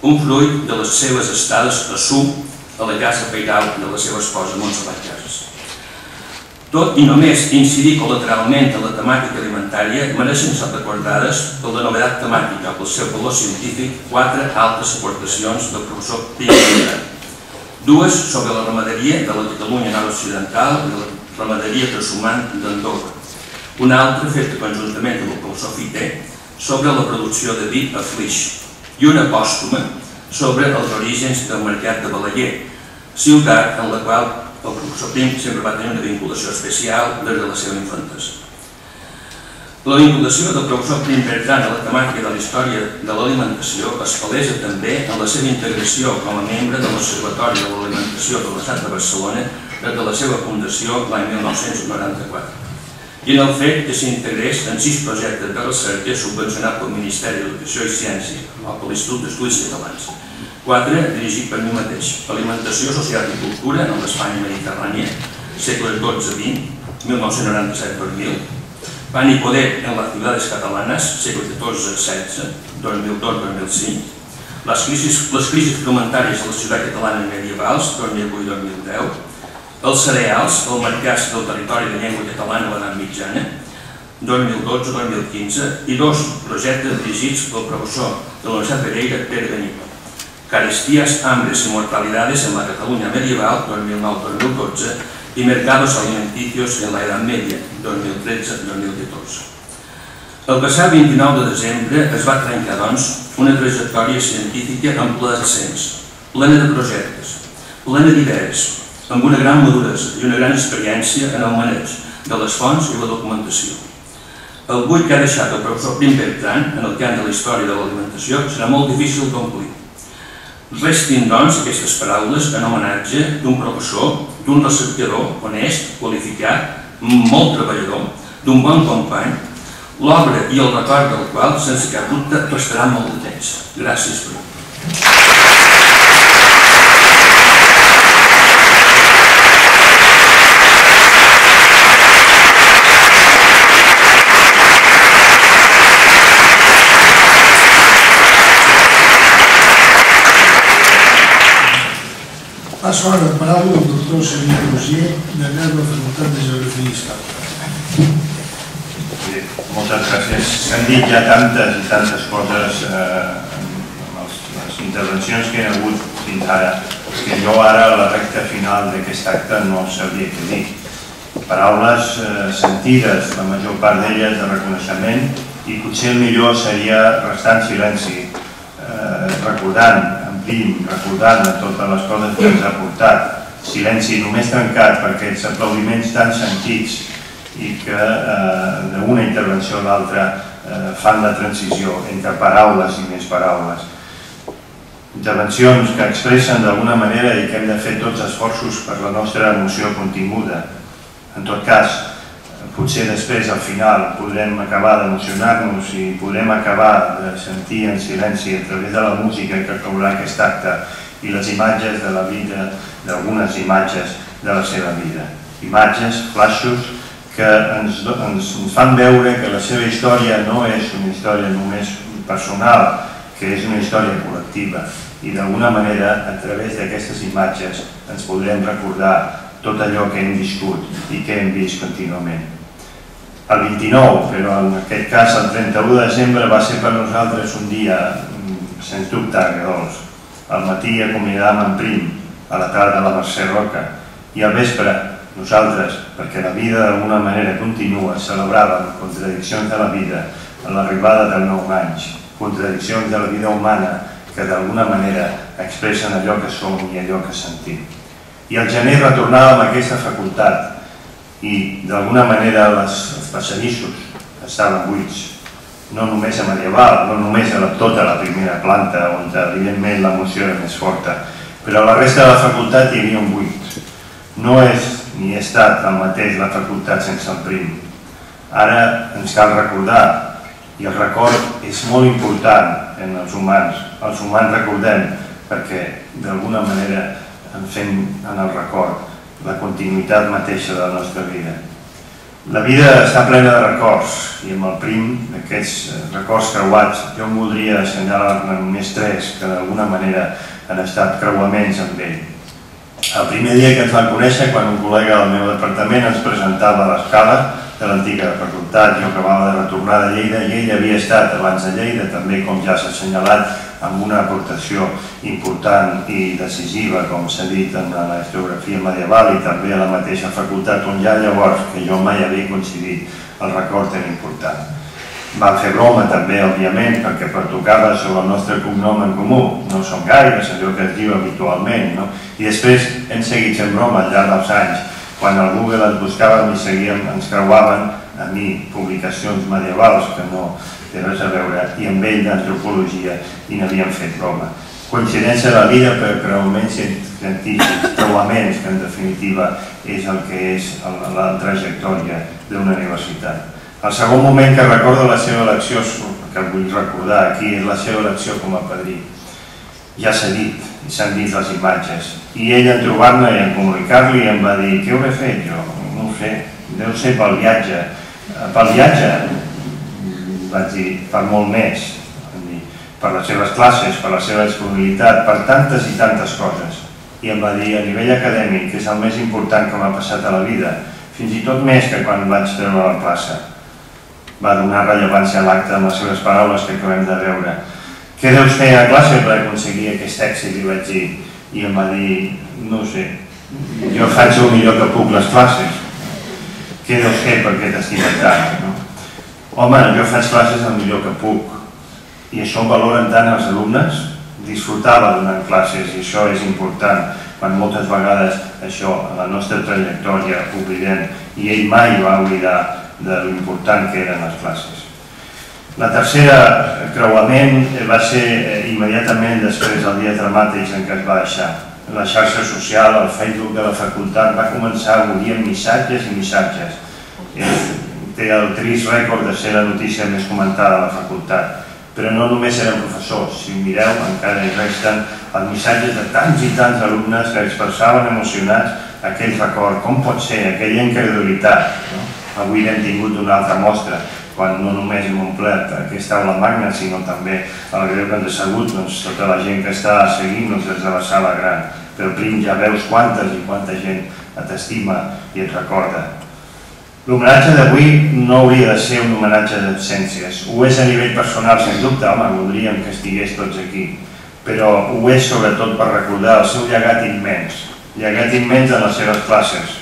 un fruit de les seves estades a Sub, a la casa pairal de la seva esposa Montserrat Cases. Tot i només incidir col·lateralment en la temàtica alimentària, mereixen ser recordades per la novedat temàtica, pel seu valor científic, quatre altres aportacions del professor Prim Bertran. Dues sobre la ramaderia de la Catalunya nord occidental i la ramaderia transhumant d'Andorra. Una altra feta conjuntament amb el professor Fité sobre la producció de vi a Flix i una pòstuma sobre els orígens del mercat de Balaguer, ciutat en la qual el professor Prim sempre va tenir una vinculació especial des de la seva infantesa. La vinculació del professor Prim Bertran a la temàtica de la història de l'alimentació es palesa també en la seva integració com a membre de l'Observatori de l'Alimentació de l'Estat de Barcelona des de la seva fundació l'any mil nou-cents noranta-quatre i en el fet que s'integrés en sis projectes de recerca subvencionats pel Ministeri d'Educació i Ciència o per l'Institut d'Estudis Catalans. Quatre, dirigit per mi mateix, Alimentació, Societat i Cultura en l'Espanya Mediterrània, segles dotze vint, mil nou-cents noranta-set dos mil, Pan i Poder en les ciutats catalanes, segles catorze setze, dos mil dos dos mil cinc, les crisis alimentàries a les ciutats catalanes medievals, dos mil vuit dos mil deu, els cereals, el mercat del territori de llengua catalana a l'edat mitjana, dos mil dotze dos mil quinze, i dos projectes dirigits pel professor de la Universitat de l'Einda, Pere Verdés. Carestías, hambres y mortalidades en la Cataluña medieval, dos mil nou dos mil dotze, y mercados alimenticios en la Edad Media, dos mil tretze dos mil catorze. El passat vint-i-nou de desembre es va trencar, doncs, una trajectòria científica amb ple d'ascens, plena de projectes, plena d'idees, amb una gran maduresa i una gran experiència en el maneig de les fonts i la documentació. El buit que ha deixat el professor Prim Bertran en el camp de la història de l'alimentació serà molt difícil complir. Restin, doncs, aquestes paraules en homenatge d'un professor, d'un recercador honest, qualificat, molt treballador, d'un bon company, l'obra i el record del qual, sense cap dubte, restarà molt de temps. Gràcies per tot. Passo ara a paraula del doctor Serguer Argent de la Facultat de Geografia i Història. Moltes gràcies. S'han dit ja tantes i tantes coses en les intervencions que hi ha hagut fins ara, que jo ara, a la recta final d'aquest acte, no sabria què dir. Paraules sentides, la major part d'elles de reconeixement, i potser el millor seria restar en silenci, recordant recordant totes les coses que ens ha portat, silenci només trencat per aquests aplaudiments tan sentits i que d'una intervenció a l'altra fan la transició entre paraules i més paraules. Intervencions que expressen d'alguna manera i que hem de fer tots esforços per la nostra emoció continguda. En tot cas, Potser després, al final, podrem acabar d'emocionar-nos i podrem acabar de sentir en silenci a través de la música que caurà aquest acte i les imatges de la vida, d'algunes imatges de la seva vida. Imatges, flaixos, que ens, ens fan veure que la seva història no és una història només personal, que és una història col·lectiva. I d'alguna manera, a través d'aquestes imatges, ens podrem recordar tot allò que hem viscut i que hem vist contínuament. El vint-i-nou, però en aquest cas el trenta-u de desembre, va ser per nosaltres un dia, sens dubte, agredolç. Al matí acomiadàvem en Prim, a la tarda la Marcia Roca, i al vespre nosaltres, perquè la vida d'alguna manera continua, celebràvem contradiccions de la vida en l'arribada de nou anys, contradiccions de la vida humana que d'alguna manera expressen allò que som i allò que sentim. I al gener retornàvem a aquesta facultat i d'alguna manera els passadissos estaven buits, no només a medieval, no només a tota la primera planta, on evidentment l'emoció era més forta, però a la resta de la facultat hi havia un buit. No és ni ha estat el mateix la facultat sense el Prim. Ara ens cal recordar, i el record és molt important en els humans. Els humans recordem perquè d'alguna manera en fem en el record la continuïtat mateixa de la nostra vida. La vida està plena de records i amb el Prim d'aquests records creuats jo em voldria assenyalar-ne només tres que d'alguna manera han estat creuaments amb ell. El primer dia que ens vam conèixer, quan un col·lega del meu departament ens presentava a l'escala de l'antiga facultat, jo acabava de retornar de Lleida i ell havia estat abans de Lleida també, com ja s'ha assenyalat, amb una aportació important i decisiva, com s'ha dit, en la historiografia medieval i també a la mateixa facultat, on ja llavors, que jo mai havia coincidit, el record tan important. Vam fer broma també, òbviament, perquè pertocava sobre el nostre cognom en comú, no som gaires, allò que es diu habitualment, no? I després hem seguit fent broma al llarg dels anys. Quan al Google ens buscàvem i seguíem, ens creuaven, a mi, publicacions medievals que no té res a veure, i amb ell d'antropologia, i n'havíem fet broma. Coincidència de la vida, però creuaments científics, creuaments que en definitiva és el que és la trajectòria d'una universitat. El segon moment que recordo la seva elecció, que vull recordar aquí, és la seva elecció com a padrí. Ja s'ha dit, i s'han vist les imatges, i ell en trobar-ne i en comunicar-li em va dir: què hauré fet jo? No ho sé, deu ser pel viatge. Pel viatge? Vaig dir, per molt més, per les seves classes, per la seva disponibilitat, per tantes i tantes coses. I em va dir, a nivell acadèmic, que és el més important que m'ha passat a la vida, fins i tot més que quan vaig treure la plaça. Va donar rellevància a l'acte amb les seves paraules que acabem de veure. Què deus fer a classe per aconseguir aquest èxit? Li vaig dir, i em va dir, no sé, jo faig el millor que puc les classes. Què deus fer perquè t'estimes tant, no? Home, jo faig classes el millor que puc, i això ho valoren tant els alumnes. Disfrutava donant classes, i això és important, quan moltes vegades això, a la nostra trajectòria, oblidem, i ell mai va oblidar de l'important que eren les classes. La tercera creuament va ser immediatament després del dia dramàtic en què es va deixar. La xarxa social, el Facebook de la facultat, va començar a obrir missatges i missatges. Té el trist rècord de ser la notícia més comentada a la facultat. Però no només eren professors, si ho mireu encara hi resten els missatges de tants i tants alumnes que expressaven emocionats aquell record, com pot ser, aquella incredulitat. Avui n'hem tingut una altra mostra, quan no només hem omplert aquesta aula magna, sinó també el greu que ens ha sabut tota la gent que està seguint-nos des de la sala gran. Però Prim, ja veus quantes i quanta gent t'estima i et recorda. L'homenatge d'avui no hauria de ser un homenatge d'absències. Ho és a nivell personal, sens dubte, home, voldríem que estigués tots aquí. Però ho és sobretot per recordar el seu llegat immens. Llegat immens en les seves classes.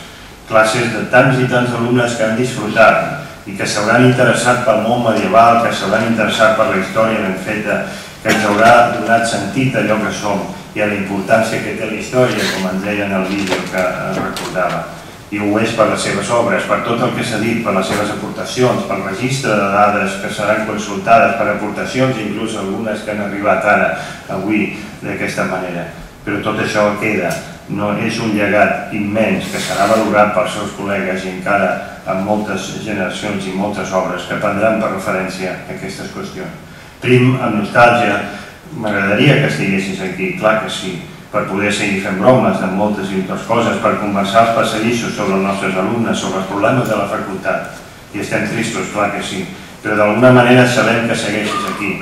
Classes de tants i tants alumnes que han disfrutat i que s'hauran interessat pel món medieval, que s'hauran interessat per la història ben feta, que ens haurà donat sentit allò que som i a la importància que té la història, com ens deia en el vídeo que recordava. I ho és per les seves obres, per tot el que s'ha dit, per les seves aportacions, pel registre de dades que seran consultades, per aportacions, inclús algunes que han arribat ara, avui, d'aquesta manera. Però tot això queda, no és un llegat immens que serà valorat pels seus col·legues i encara amb moltes generacions i moltes obres que prendran per referència a aquestes qüestions. Prim, amb nostàlgia, m'agradaria que estiguessis aquí, clar que sí, per poder seguir fent bromes de moltes i moltes coses, per conversar els passadissos sobre els nostres alumnes, sobre els problemes de la facultat. I estem tristos, clar que sí, però d'alguna manera sabem que segueixes aquí,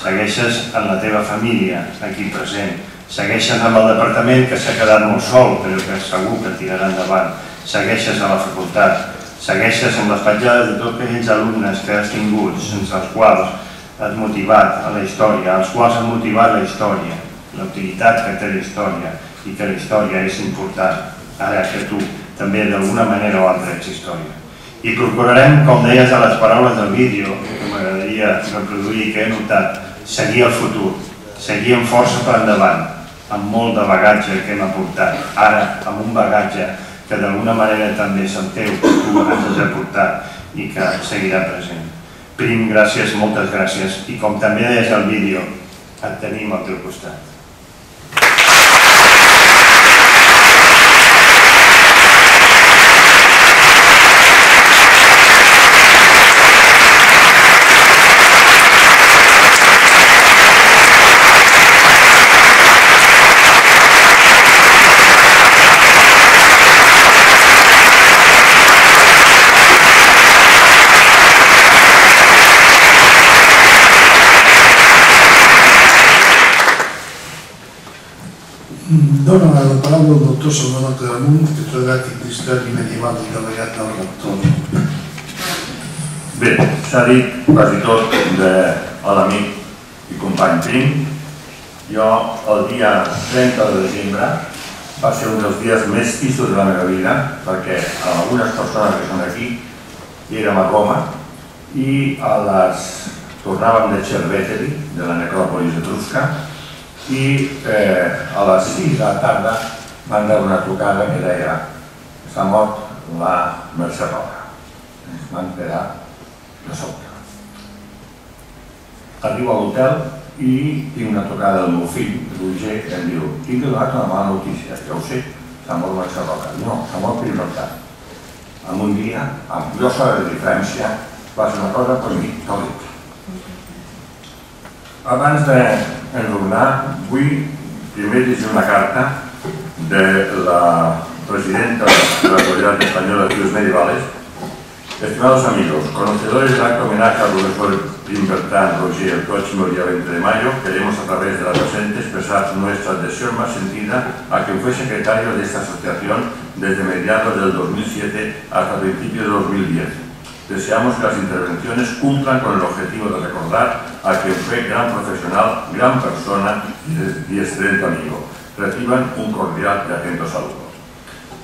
segueixes en la teva família, aquí present, segueixes amb el departament que s'ha quedat molt sol, però que segur que tirarà endavant, segueixes a la facultat, segueixes amb les petjades de tots aquells alumnes que has tingut, sense els quals has motivat a la història, els quals han motivat la història, la utilitat que té la història i que la història és important, ara que tu també d'alguna manera o altra ets història. I procurarem, com deies a les paraules del vídeo, que m'agradaria reproduir i que he notat, seguir el futur, seguir amb força per endavant, amb molt de bagatge que hem aportat, ara amb un bagatge que d'alguna manera també és el teu, que tu ens has aportat i que seguirà present. Prim, gràcies, moltes gràcies, i com també deies al vídeo, et tenim al teu costat. Dóna la paraula el doctor Salvador Claramunt, catedràtic d'Història Medieval i delegat del rector. Bé, s'ha dit quasi tot de l'amic i company Prim. Jo, el dia trenta de desembre, va ser un dels dies més tristos de la meva vida, perquè algunes persones que són aquí érem a Roma i a les tornàvem de Cerveteri, de la necròpolis etrusca, i a les sis de la tarda van veure una trucada que deia que s'ha mort la Marcia Roca. Ens van quedar de sobte. Arribo a l'hotel i tinc una trucada del meu fill, Roger, que em diu: tinc que donar-te una mala notícia, ja ho sé, s'ha mort la Marcia Roca. No, s'ha mort Prim Bertran. En un dia, amb dues hores de diferència, va ser una cosa per mi, tòlica. Abans de en tornar, vull primer llegir una carta de la presidenta de la Col·legi d'Espanya de Estudios Medievales. Estimados amigos, conocedores del acto homenaje al profesor Prim Bertran Roigé el próximo día veinte de mayo, queremos a través de la presente expresar nuestra adhesión más sentida a quien fue secretario de esta asociación desde mediados del dos mil siete hasta principios de dos mil diez. Deseamos que las intervenciones cumplan con el objetivo de recordar a quien fue gran profesional, gran persona y excelente amigo. Reciban un cordial y atento saludo.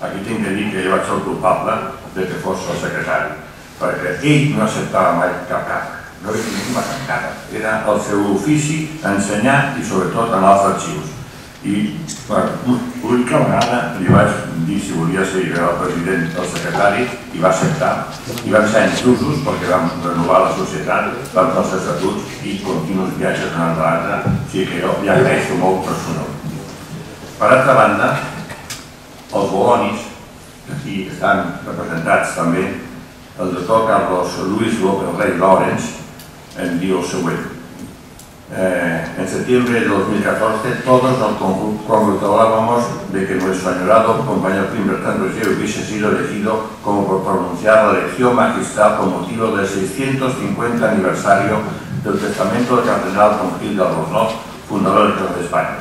Aquí tinc que dir que ell va ser el culpable que fos el secretari, perquè ell no acceptava mai cap càrrec, no hi havia ningú cap càrrec. Era el seu ofici ensenyar i sobretot anar als arxius. I l'única vegada li vaig dir si volia ser el president del secretari i va acceptar. I vam ser intrusos perquè vam renovar la societat, vam fer els estatuts i continus viatges en una altra, o sigui que jo li agraeixo molt personal. Per altra banda, els bolonis, que aquí estan representats també, el doctor Carlos Luis López Rey Lawrence em diu el següent. En septiembre de dos mil catorce todos nos congratulábamos de que nuestro añorado compañero Prim Bertran Roigé hubiese sido elegido como por pronunciar la elección magistral con motivo del seiscientos cincuenta aniversario del testamento del cardenal Don Gil de Albornoz, fundador del Col·legi d'Espanya.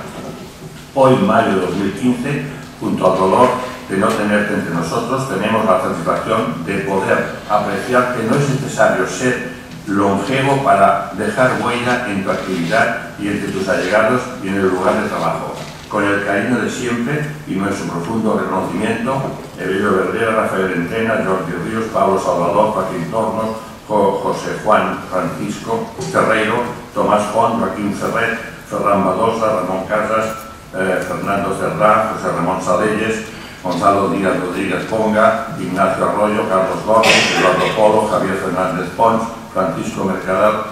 Hoy, en mayo de dos mil quince, junto al dolor de no tenerte entre nosotros, tenemos la satisfacción de poder apreciar que no es necesario ser longevo para dejar huella en tu actividad y entre tus allegados y en el lugar de trabajo. Con el cariño de siempre y nuestro profundo reconocimiento, Emilio Verdés, Rafael Entrena, Jordi Ríos, Pablo Salvador, Joaquín Tornos, José Juan Francisco Ferreiro, Tomás Juan, Joaquín Ferret, Ferran Badosa, Ramón Casas, eh, Fernando Serrá, José Ramón Salelles, Gonzalo Díaz Rodríguez Ponga, Ignacio Arroyo, Carlos Gómez, Eduardo Polo, Javier Fernández Pons, Francisco Mercader,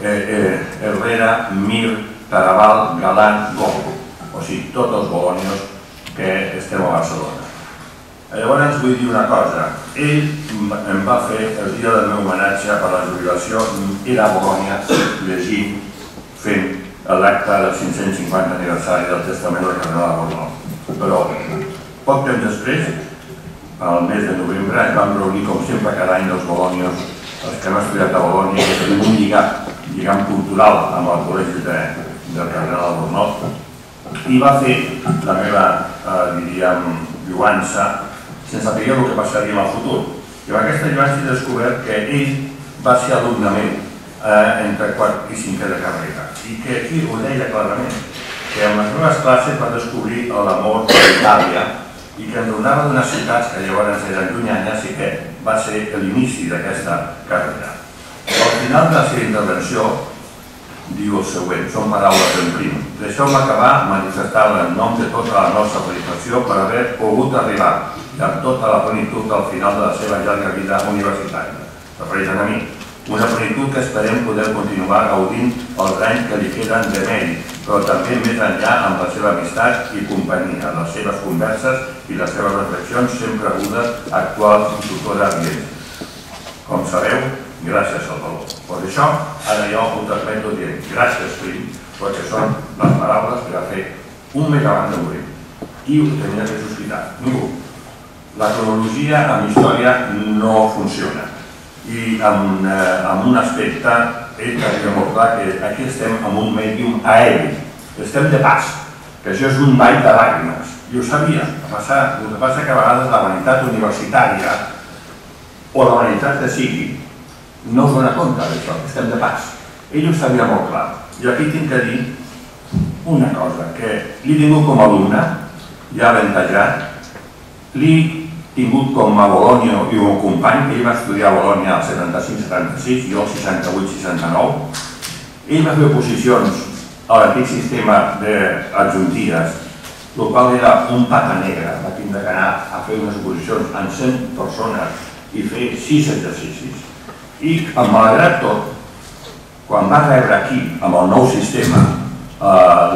eh, eh, Herrera, Mir, Tarabal, Galán, Gómez. O sigui, tots els bolonios que estem a Barcelona. Llavors vull dir una cosa, ell em va fer el dia del meu homenatge per la jubilació, era a Bolonya llegint, fent l'acte del cinc-cents cinquanta aniversari del testament del cardenal Bornó. Però poc temps després, al mes de novembre, es van reunir com sempre cada any els bolonios, els que han estudiat a Bolonya, que tenen un lligam cultural amb el col·legi del cardenal Bornó, i va fer la meva, diríem, lluança, sense saber el que passaria en el futur. I amb aquesta lluança he descobert que ell va ser alumne meu entre quart i cinquè de carrera i que aquí ho deia clarament, que en les meves classes va descobrir l'amor per Itàlia i que em donava d'unes ciutats que llavors eren llunyanes i que va ser l'inici d'aquesta carrera. Al final de la seva intervenció diu el següent, són paraules en prim. Deixeu-me acabar manifestant en nom de tota la nostra satisfacció per haver pogut arribar amb tota la plenitud al final de la seva llarga vida universitària. Refereix a mi, una plenitud que esperem poder continuar gaudint els anys que li queden de mèrit, però també més enllà amb la seva amistat i companyia, les seves converses i les seves reflexions sempre agudes, actuals i tutores vients. Com sabeu, gràcies al valor. Per això, ara jo ho transmeto dient gràcies, Prim, perquè són les paraules que va fer un mes abans de morir i ho tenia que sospitar ningú. La cronologia amb història no funciona i amb un aspecte ell que havia molt clar que aquí estem en un mèdium aeri, estem de pas, que això és un ball de làgrimes i ho sabia. El que passa que a vegades la humanitat universitària o la humanitat que sigui no us dona compte d'això, que estem de pas. Ell ho sabia molt clar. I aquí tinc que dir una cosa, que l'he tingut com a alumne, ja l'he entejat, l'he tingut com a Bolonyo i un company, que ell va estudiar a Bolonya al setanta-cinc setanta-sis, jo al seixanta-vuit seixanta-nou. Ell va fer oposicions a l'antic sistema d'adjunties, el qual era un pata negra, va haver d'anar a fer unes oposicions amb cent persones i fer sis exercicis. I, malgrat tot, quan va rebre aquí, amb el nou sistema,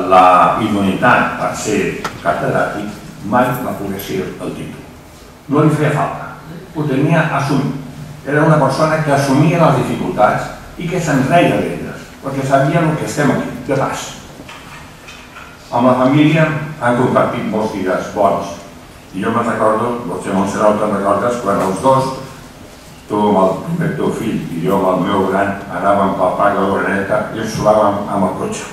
la idoneïtat per ser catedràtic, mai va poder ser el títol. No li feia falta, ho tenia assumit. Era una persona que assumia les dificultats i que se'n reia d'elles, perquè sabia el que estem aquí, de pas. Amb la família han compartit molts dies bons. I jo me'n recordo, potser Montserrat te'n recordes, quan els dos, tu amb el primer teu fill i jo amb el meu gran anàvem pel parc de la Graneta i ens solàvem amb el cotxe.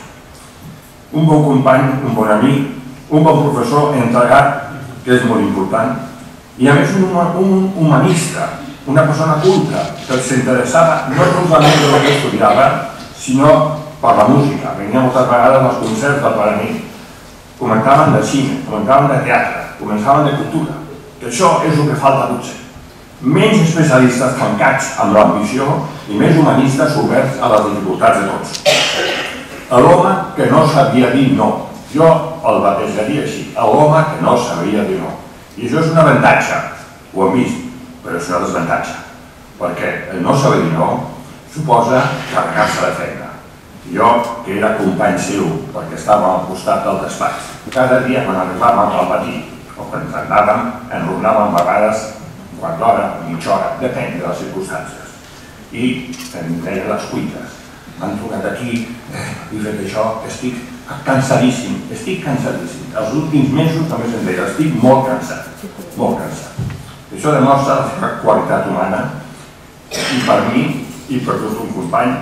Un bon company, un bon amic, un bon professor entregat, que és molt important, i a més un humanista, una persona culta, que s'interessava no solament per el que estudiava, sinó per la música. Venia moltes vegades als concerts del Paranil, comentaven de cine, comentaven de teatre, començaven de cultura, que això és el que falta potser. Menys especialistes tancats amb l'ambició i més humanistes oberts a les dificultats de tots. L'home que no sabia dir no. Jo el batejaria així, l'home que no sabia dir no. I això és un avantatge, ho hem vist, però és un desavantatge, perquè el no saber dir no suposa carregar-se de feina. Jo, que era company seu, perquè estava al costat del despatx, cada dia quan arribàvem al matí o quan ens anàvem, enrunàvem vegades quart d'hora, mitja hora, depèn de les circumstàncies. I em deia les cuites. M'han trucat aquí i fet això, estic cansadíssim, estic cansadíssim. Els últims mesos també se'n deia, estic molt cansat, molt cansat. Això demostra la seva qualitat humana i per mi, i per tot un company,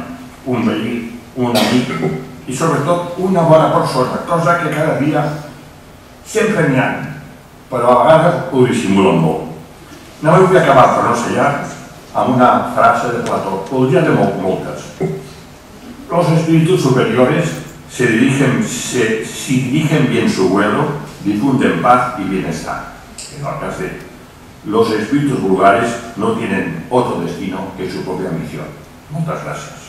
un veí, un amic i sobretot una bona persona, cosa que cada dia sempre n'hi ha, però a vegades ho dissimulen molt. No vull acabar, però no sé ja, amb una frase de Plató. Podria haver moltes. Los espíritus superiores se dirigen bien su vuelo, difunden paz y bienestar. En el caso de los espíritus vulgares no tienen otro destino que su propia misión. Muchas gracias.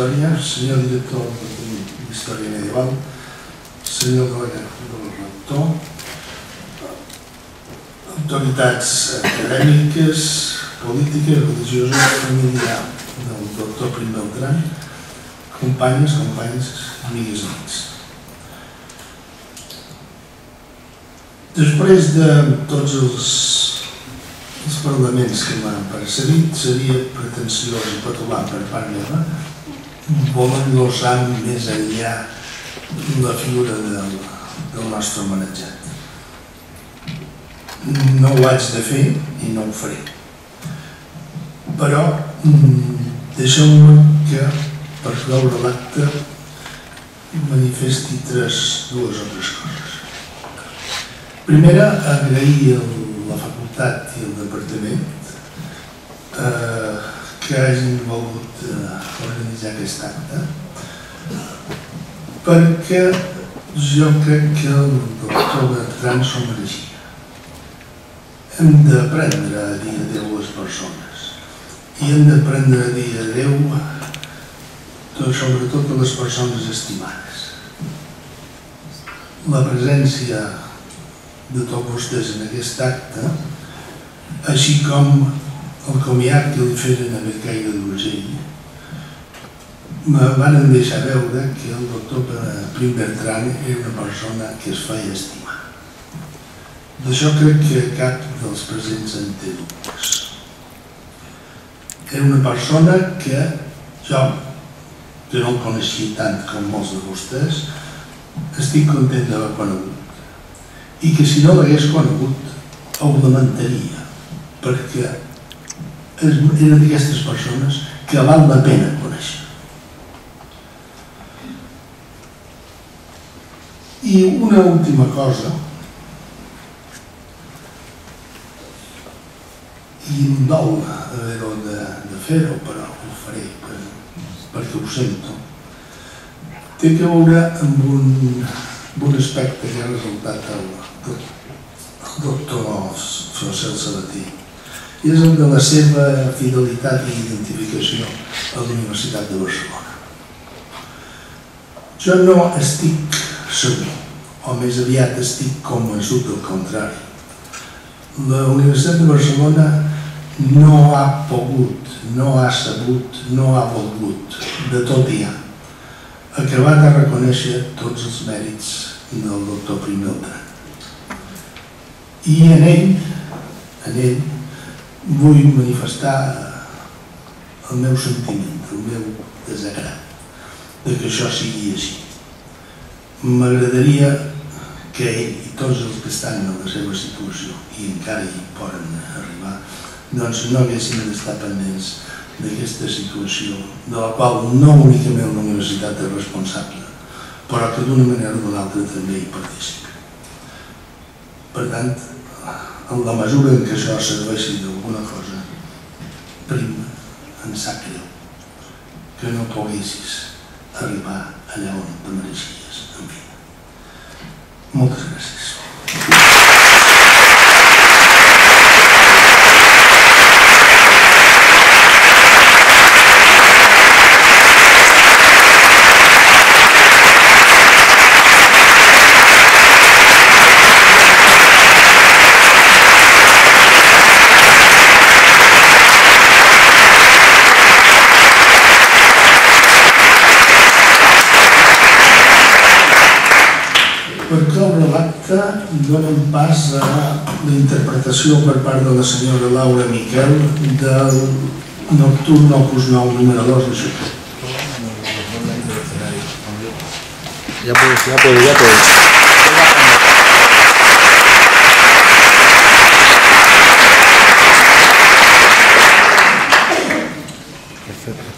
Historia, senyor director d'Història Medieval, senyor rector, autoritats acadèmiques, polítiques, religioses, família del doctor Prim Bertran, companyes, companys, amigues, amics. Després de tots els els parlaments que m'han precedit, seria pretensiós i petolar per part meva, volen glosar més enllà la figura del, del nostre homenatjat. No ho haig de fer i no ho faré. Però deixeu-me que, per cloure l'acte, manifesti tres, dues o tres coses. Primera, agrair el la facultat i el departament eh, que hagin volgut eh, organitzar aquest acte, perquè jo crec que el doctor Bertran s'ho mereixia. Hem d'aprendre a dir adéu a les persones i hem d'aprendre a dir adéu sobretot a les persones estimades. La presència de tots vostès en aquest acte, així com el comiat que li feren a Col·legi d'Urgell, me van deixar veure que el doctor Prim Bertran era una persona que es feia estimar. D'això crec que cap dels presents en té dubtes. Era una persona que jo, que no el coneixia tant com molts de vostès, estic content d'haver conegut, i que si no l'hagués conegut ho lamentaria, perquè era d'aquestes persones que val la pena conèixer. I una última cosa, i em dol haver-ho de fer-ho, però ho faré perquè ho sento, té a veure amb un un aspecte que ha resultat el, el, el doctor Sorcero Salaté, i és el de la seva fidelitat i identificació a la Universitat de Barcelona. Jo no estic segur, o més aviat estic convençut del contrari. La Universitat de Barcelona no ha pogut, no ha sabut, no ha volgut, de tot hi ha, acabar de reconèixer tots els mèrits del doctor Prim Bertran. I en ell, en ell, vull manifestar el meu sentiment, el meu desagrat, de que això sigui així. M'agradaria que ell i tots els que estan en la seva situació, i encara hi poden arribar, doncs no haguessin d'estar pendents d'aquesta situació, de la qual no únicament la universitat és responsable, però que d'una manera o d'una altra també hi participa. Per tant, en la mesura en què això serveixi d'alguna cosa, Prim, em sap greu que no poguessis arribar allà on te mereixes en vida. Moltes gràcies. Per cloure l'acte, donem pas a la interpretació per part de la senyora Laura Miquel del Nocturn Opus nou, número dos de Xupet. Ja puc, ja puc, ja puc. Thank you.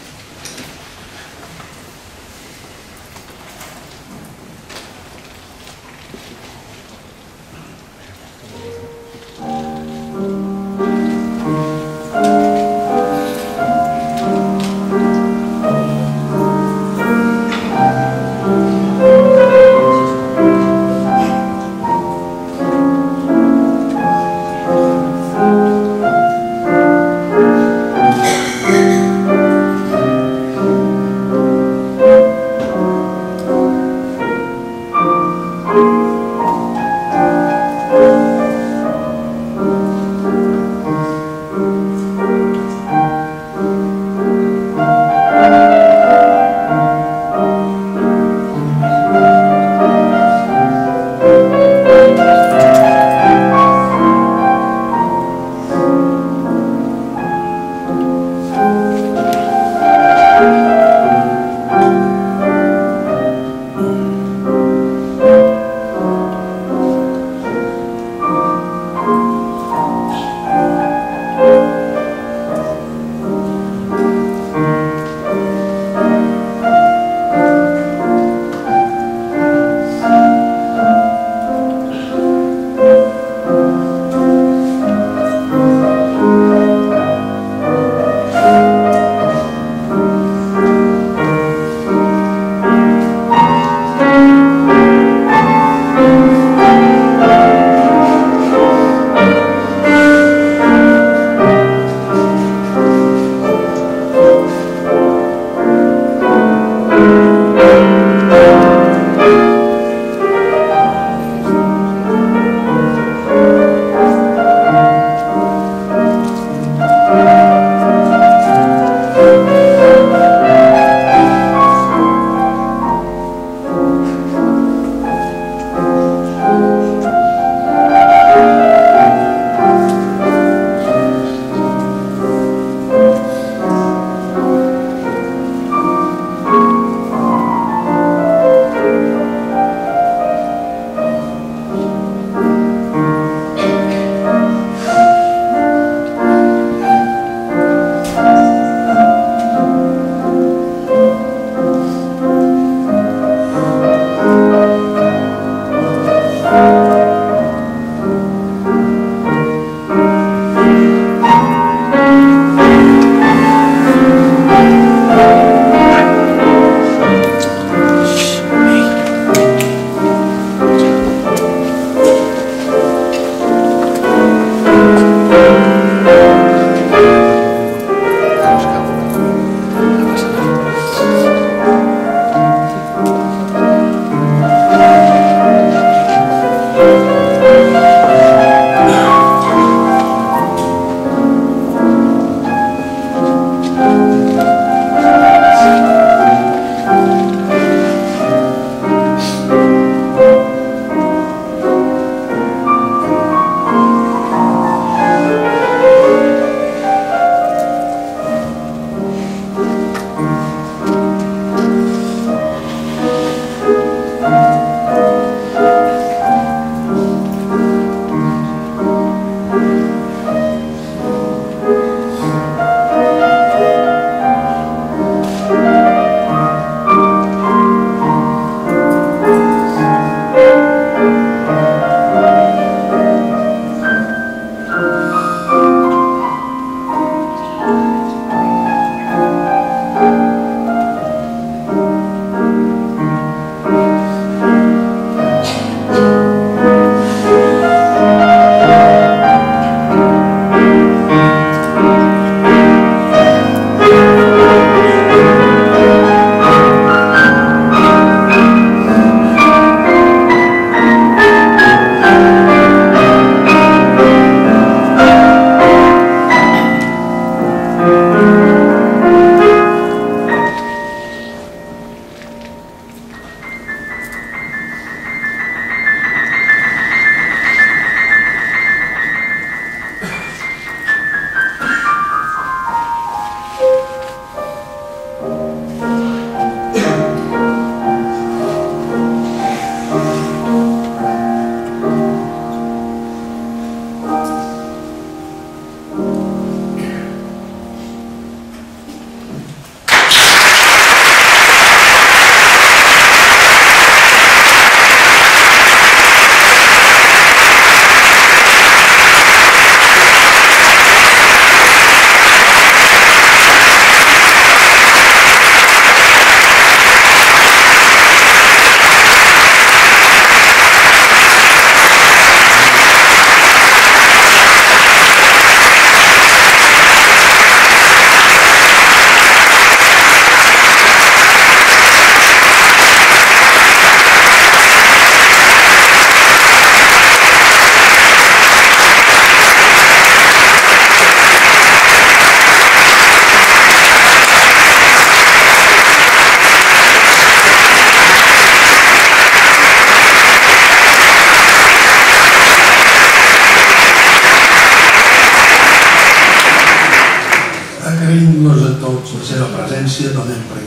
potser la seva presència no sempre